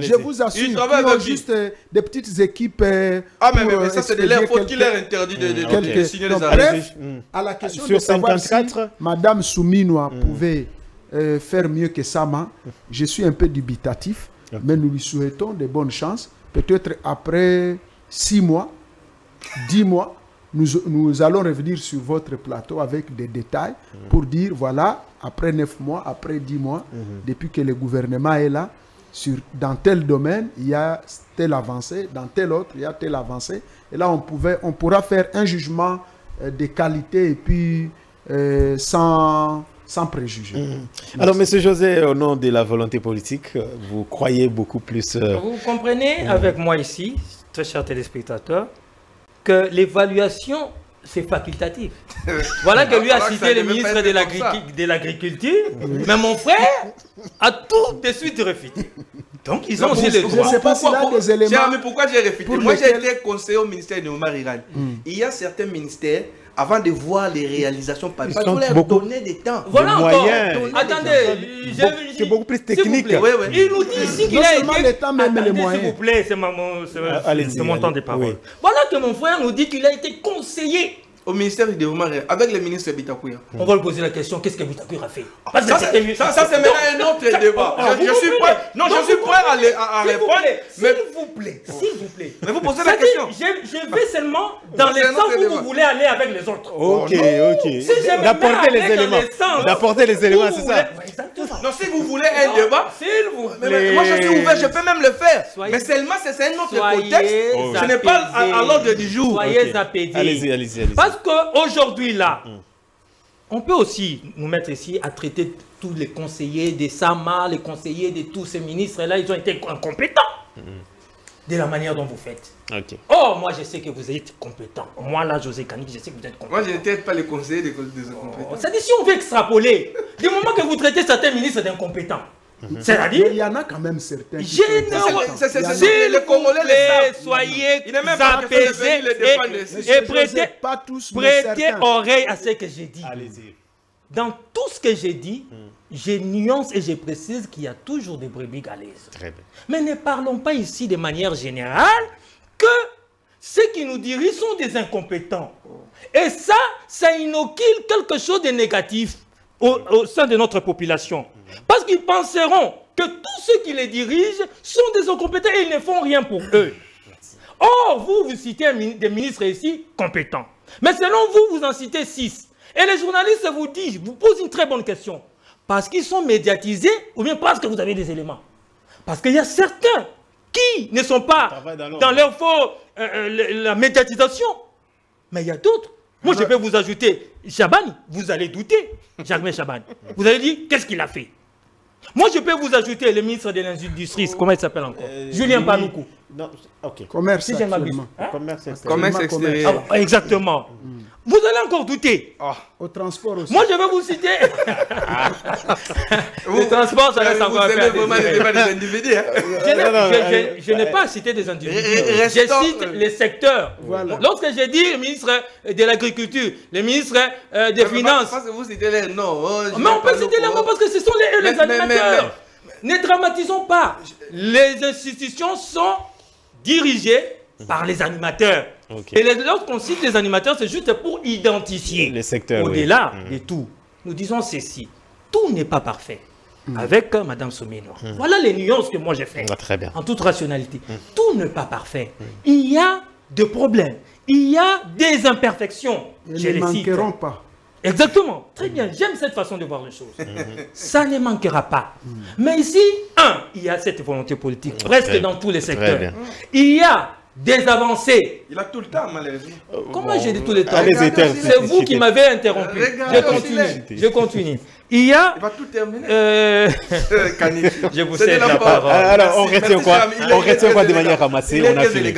je vous assure, ils travaillent juste euh, des petites équipes... Euh, ah, mais, mais, mais ça, c'est de leur faute qui leur interdit de, de, okay. de signer donc, les arrêtés. Bref, mmh. à la question sur de savoir cinquante-quatre... si Madame Suminwa mmh. pouvait euh, faire mieux que Sama, je suis un peu dubitatif, okay. mais nous lui souhaitons de bonnes chances. Peut-être après... Six mois, dix mois, nous, nous allons revenir sur votre plateau avec des détails mmh. pour dire, voilà, après neuf mois, après dix mois, mmh. depuis que le gouvernement est là, sur, dans tel domaine, il y a telle avancée, dans tel autre, il y a telle avancée. Et là, on, pouvait, on pourra faire un jugement euh, de qualité et puis euh, sans... sans préjugés. Mmh. Alors, monsieur José, au nom de la volonté politique, vous croyez beaucoup plus... Euh... Vous comprenez mmh. avec moi ici, très chers téléspectateurs, que l'évaluation c'est facultatif. Voilà que lui a cité le ministre de l'Agriculture, mais mon frère a tout de suite réfuté. Donc ils ont aussi le droit. Je ne sais pas s'il a des éléments. Mais pourquoi j'ai réfuté? Moi j'ai été conseiller au ministère de Omar Iran. Il y a certains ministères, avant de voir les réalisations, pas pour leur donner des temps. Voilà encore. Attendez, c'est beaucoup plus technique. Il nous dit ici qu'il a été... S'il vous plaît, c'est mon temps de parole. Voilà que mon frère nous dit qu'il a été conseiller au ministère du développement avec le ministre Bitakouya. On va lui poser la question, qu'est-ce que Bitakouya a fait? Parce ça, c'est maintenant un autre débat. Je, je suis prêt. Non, non, je suis prêt à, à répondre. S'il vous plaît, s'il vous, vous plaît. Mais vous posez la question. Je, je vais seulement dans les sens où vous voulez aller avec les autres. Ok, ok. Si d'apporter les éléments. D'apporter les éléments, c'est ça. Non, si vous voulez un débat, s'il vous plaît. Moi, je suis ouvert, je peux même le faire. Mais seulement, c'est un autre contexte. Ce n'est pas à l'ordre du jour. Soyez apaisés. Allez-y, allez-y. Parce qu'aujourd'hui, là, mm. on peut aussi nous mettre ici à traiter tous les conseillers des Sama, les conseillers de tous ces ministres-là, ils ont été incompétents mm. de la manière dont vous faites. Okay. Oh, moi, je sais que vous êtes compétents. Moi, là, José Kaniki, je sais que vous êtes compétents. Moi, je n'étais pas les conseillers des incompétents. C'est-à-dire, si on veut extrapoler, du moment que vous traitez certains ministres d'incompétents, mm-hmm. c'est-à-dire... Il y en a quand même certains. S'il vous plaît, soyez apaisés et, et prêtez, pas tous, prêtez oreille à ce que j'ai dit. Allez-y. Dans tout ce que j'ai dit, mm. je nuance et je précise qu'il y a toujours des brebis galaises. Très bien. Mais ne parlons pas ici de manière générale que ceux qui nous dirigent sont des incompétents. Oh. Et ça, ça inocule quelque chose de négatif au, au sein de notre population. Parce qu'ils penseront que tous ceux qui les dirigent sont des incompétents et ils ne font rien pour eux. Or, vous, vous citez des ministres ici compétents. Mais selon vous, vous en citez six. Et les journalistes vous disent, vous posent une très bonne question. Parce qu'ils sont médiatisés ou bien parce que vous avez des éléments. Parce qu'il y a certains qui ne sont pas dans leur faux euh, la médiatisation. Mais il y a d'autres. Moi, je peux vous ajouter, Chaban, vous allez douter, Germain Chaban. Vous allez dire, qu'est-ce qu'il a fait? Moi, je peux vous ajouter le ministre de l'Industrie, oh, comment il s'appelle encore euh, Julien Panoukou. Non, ok. Commerce, si extérieur. Hein? Commerce extérieur. Commerce extérieur. Ah, exactement. Mm. Vous allez encore douter. Oh. Au transport aussi. Moi, je vais vous citer. Le transport, ça reste encore un peu. Vous aimez vraiment les débats des individus. Hein? Je n'ai je, je, je, je pas cité des individus. Restons, je cite euh, les secteurs. Voilà. Lorsque j'ai dit le ministre de l'Agriculture, le ministre euh, des mais Finances. Parce que vous citez les noms. Oh, mais on peut citer les noms parce que ce sont les, les mais, animateurs. Mais, mais, mais. Ne dramatisons pas. Les institutions sont dirigées par les animateurs. Okay. Et lorsqu'on cite les animateurs, c'est juste pour identifier les secteurs. Au-delà oui. de mmh. tout, nous disons ceci. Tout n'est pas parfait. Mmh. Avec euh, Mme Souminoir. Mmh. Voilà les nuances que moi j'ai fait. Ah, très bien. En toute rationalité. Mmh. Tout n'est pas parfait. Mmh. Il y a des problèmes. Il y a des imperfections. Ils je ne les manqueront cite. Pas. Exactement. Très mmh. bien. J'aime cette façon de voir les choses. Mmh. Ça ne manquera pas. Mmh. Mais ici, un, il y a cette volonté politique mmh. presque très dans tous les secteurs. Il y a des avancées. Il a tout le temps, malheureusement. Euh, Comment bon, j'ai dit tout le temps? C'est vous qui m'avez interrompu. Je continue. Je continue. Il y a... Il va tout terminer. Euh... je vous cède la, la parole. Alors, on retient quoi? On retient quoi de manière ramassée? On a fini.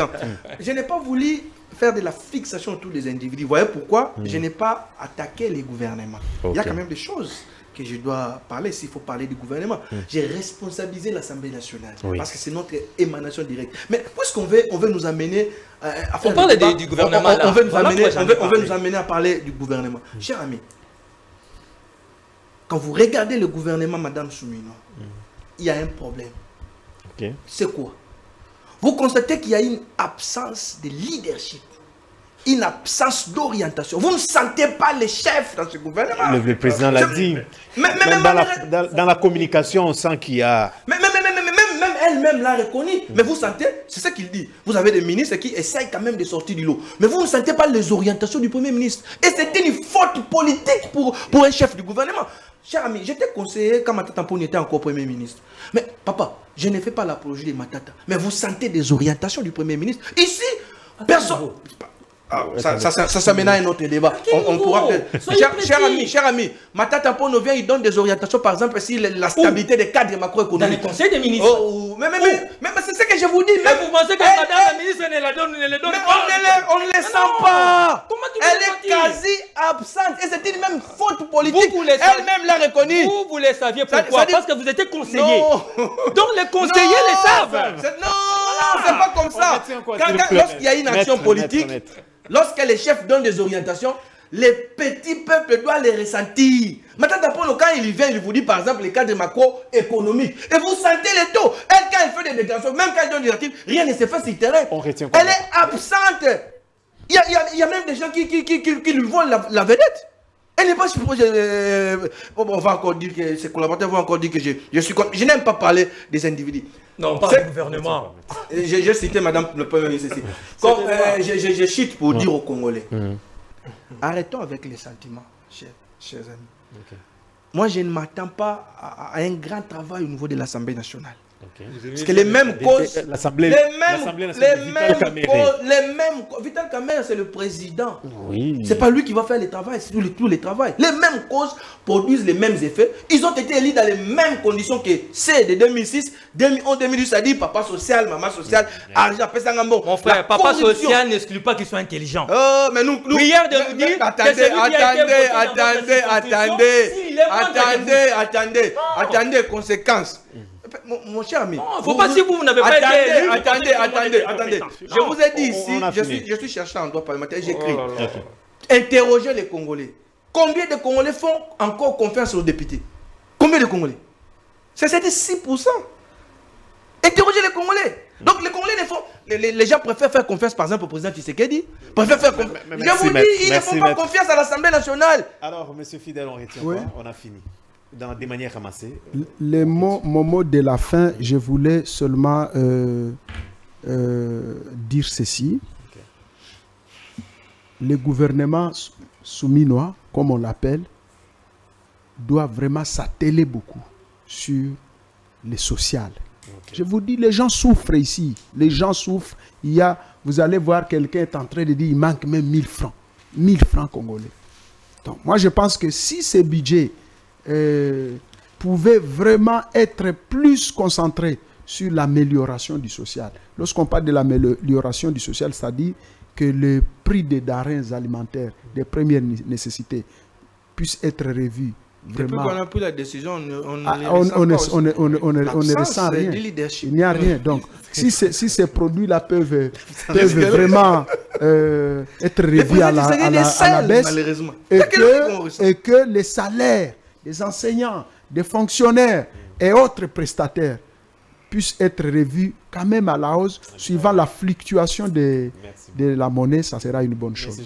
Je n'ai pas voulu... faire de la fixation de tous les individus. Vous voyez pourquoi mmh. je n'ai pas attaqué les gouvernements. Okay. Il y a quand même des choses que je dois parler s'il faut parler du gouvernement. Mmh. J'ai responsabilisé l'Assemblée nationale oui. parce que c'est notre émanation directe. Mais puisqu'on veut, on veut nous amener euh, à faire on parle de, du gouvernement. On, on, on veut nous voilà amener, on veut, on veut nous amener à parler du gouvernement. Mmh. Cher ami, quand vous regardez le gouvernement, Madame Souminois, mmh. il y a un problème. Okay. C'est quoi? Vous constatez qu'il y a une absence de leadership, une absence d'orientation. Vous ne sentez pas les chefs dans ce gouvernement. Le, le président l'a dit. Mais, mais, même dans, la, dans, dans la communication, on sent qu'il y a... Mais, mais, mais, mais, même, même elle-même l'a reconnu. Mm. Mais vous sentez, c'est ce qu'il dit. Vous avez des ministres qui essayent quand même de sortir du lot. Mais vous ne sentez pas les orientations du Premier ministre. Et c'était une faute politique pour, pour un chef du gouvernement. Cher ami, j'étais conseiller quand Matata Ponyo était encore Premier ministre. Mais papa, je ne fais pas l'apologie de Matata. Mais vous sentez des orientations du Premier ministre. Ici, personne... Ah, ça, ça, ça, ça, ça mène à un autre débat. On, on pourra cher, cher ami, cher ami, Matata Ponyo vient, il donne des orientations, par exemple, si la stabilité Ouh. des cadres macroéconomiques. Dans les conseils des ministres. Oh, mais mais, mais, mais, mais c'est ce que je vous dis. Mais, mais vous pensez que hey, madame hey, la ministre ne la donne, ne les donne mais pas. On ne les, on les sent non. pas. Comment tu Elle est quasi absente. Et c'est une même faute politique. Elle-même l'a reconnue. Vous, vous les saviez pourquoi ça, ça dit... Parce que vous étiez conseiller. Donc les conseillers non. les savent. Non, ah, c'est pas comme ça. Lorsqu'il y a une action politique, lorsque les chefs donnent des orientations, les petits peuples doivent les ressentir. Matata Ponyo, quand il vient, il vous dit par exemple les cadres macroéconomiques. Et vous sentez les taux. Elle, quand elle fait des déclarations, même quand elle donne des directives, rien ne se fait sur le terrain. On retient pas. Elle est absente. Il y a, il y a, il y a même des gens qui, qui, qui, qui, qui lui volent la, la vedette. Elle n'est pas supposée. Euh, on va encore dire que ses collaborateurs vont encore dire que je, je suis. Je n'aime pas parler des individus. Non, pas le gouvernement. J'ai cité Madame le Premier ministre ici. Quand, euh, je, je, je chute pour mmh. dire aux Congolais. Mmh. Arrêtons avec les sentiments, chers, chers amis. Okay. Moi, je ne m'attends pas à, à un grand travail au niveau de l'Assemblée nationale. Okay. Parce que les mêmes causes. L'Assemblée nationale. Les mêmes causes. Vital Kamerhe, c'est le président. Oui. C'est pas lui qui va faire le travail, c'est tout le travail. Les mêmes causes produisent les mêmes effets. Ils ont été élus dans les mêmes conditions que ceux de deux mille six, deux mille onze, deux mille huit. Ça dit papa social, maman sociale, oui. argent, pesangambo. Mon frère, papa social n'exclut pas qu'ils soient intelligents. Oh, mais nous. nous Prière de nous dire. Attendez, attendez, attendez, attendez. Attendez, attendez. Attendez, conséquences. Mon, mon cher ami, non, faut vous, pas vous, si vous, vous n'avez pas attendez, attendez, attendez, attendez. Je vous ai dit ici, on, on je, suis, je suis chercheur en droit parlementaire, j'écris. Oh Interrogez les Congolais. Combien de Congolais font encore confiance aux députés? Combien de Congolais? C'était six pour cent. Interrogez les Congolais. Donc les Congolais ne font... Les, les, les gens préfèrent faire confiance par exemple au président Tshisekedi. Préfèrent faire confiance... Je vous dis, ils ne font pas confiance à l'Assemblée nationale. Alors, monsieur Fidel, on retient oui. pas, on a fini. Dans, des manières ramassées. Les mots, mon mot de la fin, je voulais seulement euh, euh, dire ceci. Okay. Le gouvernement souminois, comme on l'appelle, doit vraiment s'atteler beaucoup sur le social. Okay. Je vous dis, les gens souffrent ici. Les gens souffrent. Il y a, vous allez voir, quelqu'un est en train de dire, il manque même mille francs. mille francs congolais. Donc, moi, je pense que si ce budget Euh, pouvait vraiment être plus concentré sur l'amélioration du social. Lorsqu'on parle de l'amélioration du social, c'est-à-dire que le prix des denrées alimentaires, des premières nécessités, puisse être revu. Vraiment. Depuis qu'on a pris la décision, on ne ressent rien. Il n'y a rien. Donc, si, si ces produits-là peuvent, peuvent vraiment euh, être revus à la, à, la, à la baisse, et que, et que les salaires des enseignants, des fonctionnaires et autres prestataires puissent être revus quand même à la hausse, suivant la fluctuation de, de la monnaie, ça sera une bonne chose.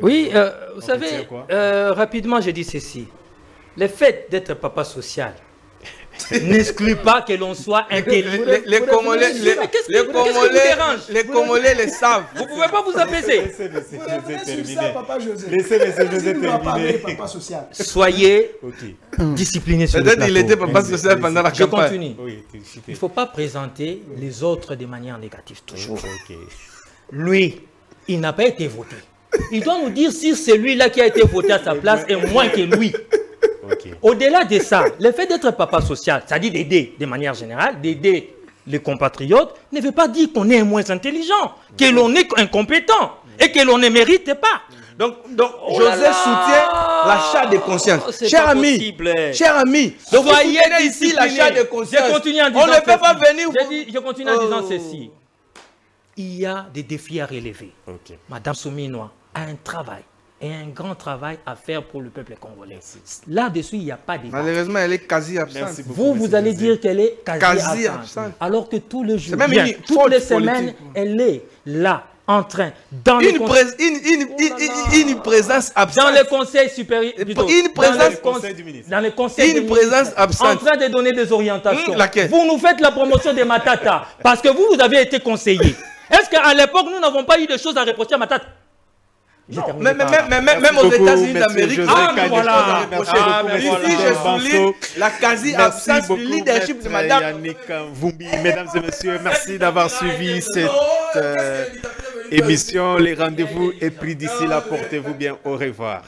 Oui, euh, vous savez, euh, rapidement, je dis ceci. Le fait d'être papa social n'exclut pas que l'on soit intelligent. Les, les, les Congolais les, les, les, les, les, les savent. Vous ne pouvez pas vous apaiser. Soyez okay. disciplinés sur le plateau. Il était papa social pendant la campagne. Je continue. Oui, il ne faut pas présenter oui. les autres de manière négative toujours. Okay. Lui, il n'a pas été voté. Il doit nous dire si celui-là qui a été voté à sa place est moins que lui. Okay. Au-delà de ça, le fait d'être papa social, c'est-à-dire d'aider de manière générale, d'aider les compatriotes, ne veut pas dire qu'on est moins intelligent, mmh. que l'on est incompétent mmh. et que l'on ne mérite pas. Mmh. Donc, donc oh José là soutient l'achat de conscience. Oh, cher ami, cher ami, soyez ici l'achat de conscience. Je continue en disant On ne peut pas venir. Je, dis, je continue en oh. disant ceci. Il y a des défis à relever. Okay. Madame Souminois a un travail. Et un grand travail à faire pour le peuple congolais. Là-dessus, il n'y a pas de débat. Malheureusement, elle est quasi absente. Vous, vous allez dire qu'elle est quasi, quasi absente, absente. Alors que tous les jours, bien, toutes les semaines, politique. elle est là, en train, dans une, les pré une, une, oh là là. une présence absente. Dans le conseil supérieur. Plutôt, une présence dans le conseil du ministre. Dans le conseil une du présence ministre, absente. En train de donner des orientations. Mmh, vous nous faites la promotion des Matata parce que vous, vous avez été conseillé. Est-ce qu'à l'époque, nous n'avons pas eu de choses à reprocher à Matata? Non, mais, mais, mais, mais, même aux États-Unis d'Amérique, ah, voilà. ah, voilà. ici je souligne la quasi-absence du leadership de Madame Yannick Kombi. Mesdames et messieurs, merci d'avoir suivi cette... Euh... émission. Les rendez-vous est pris d'ici là. Portez-vous bien. Au revoir.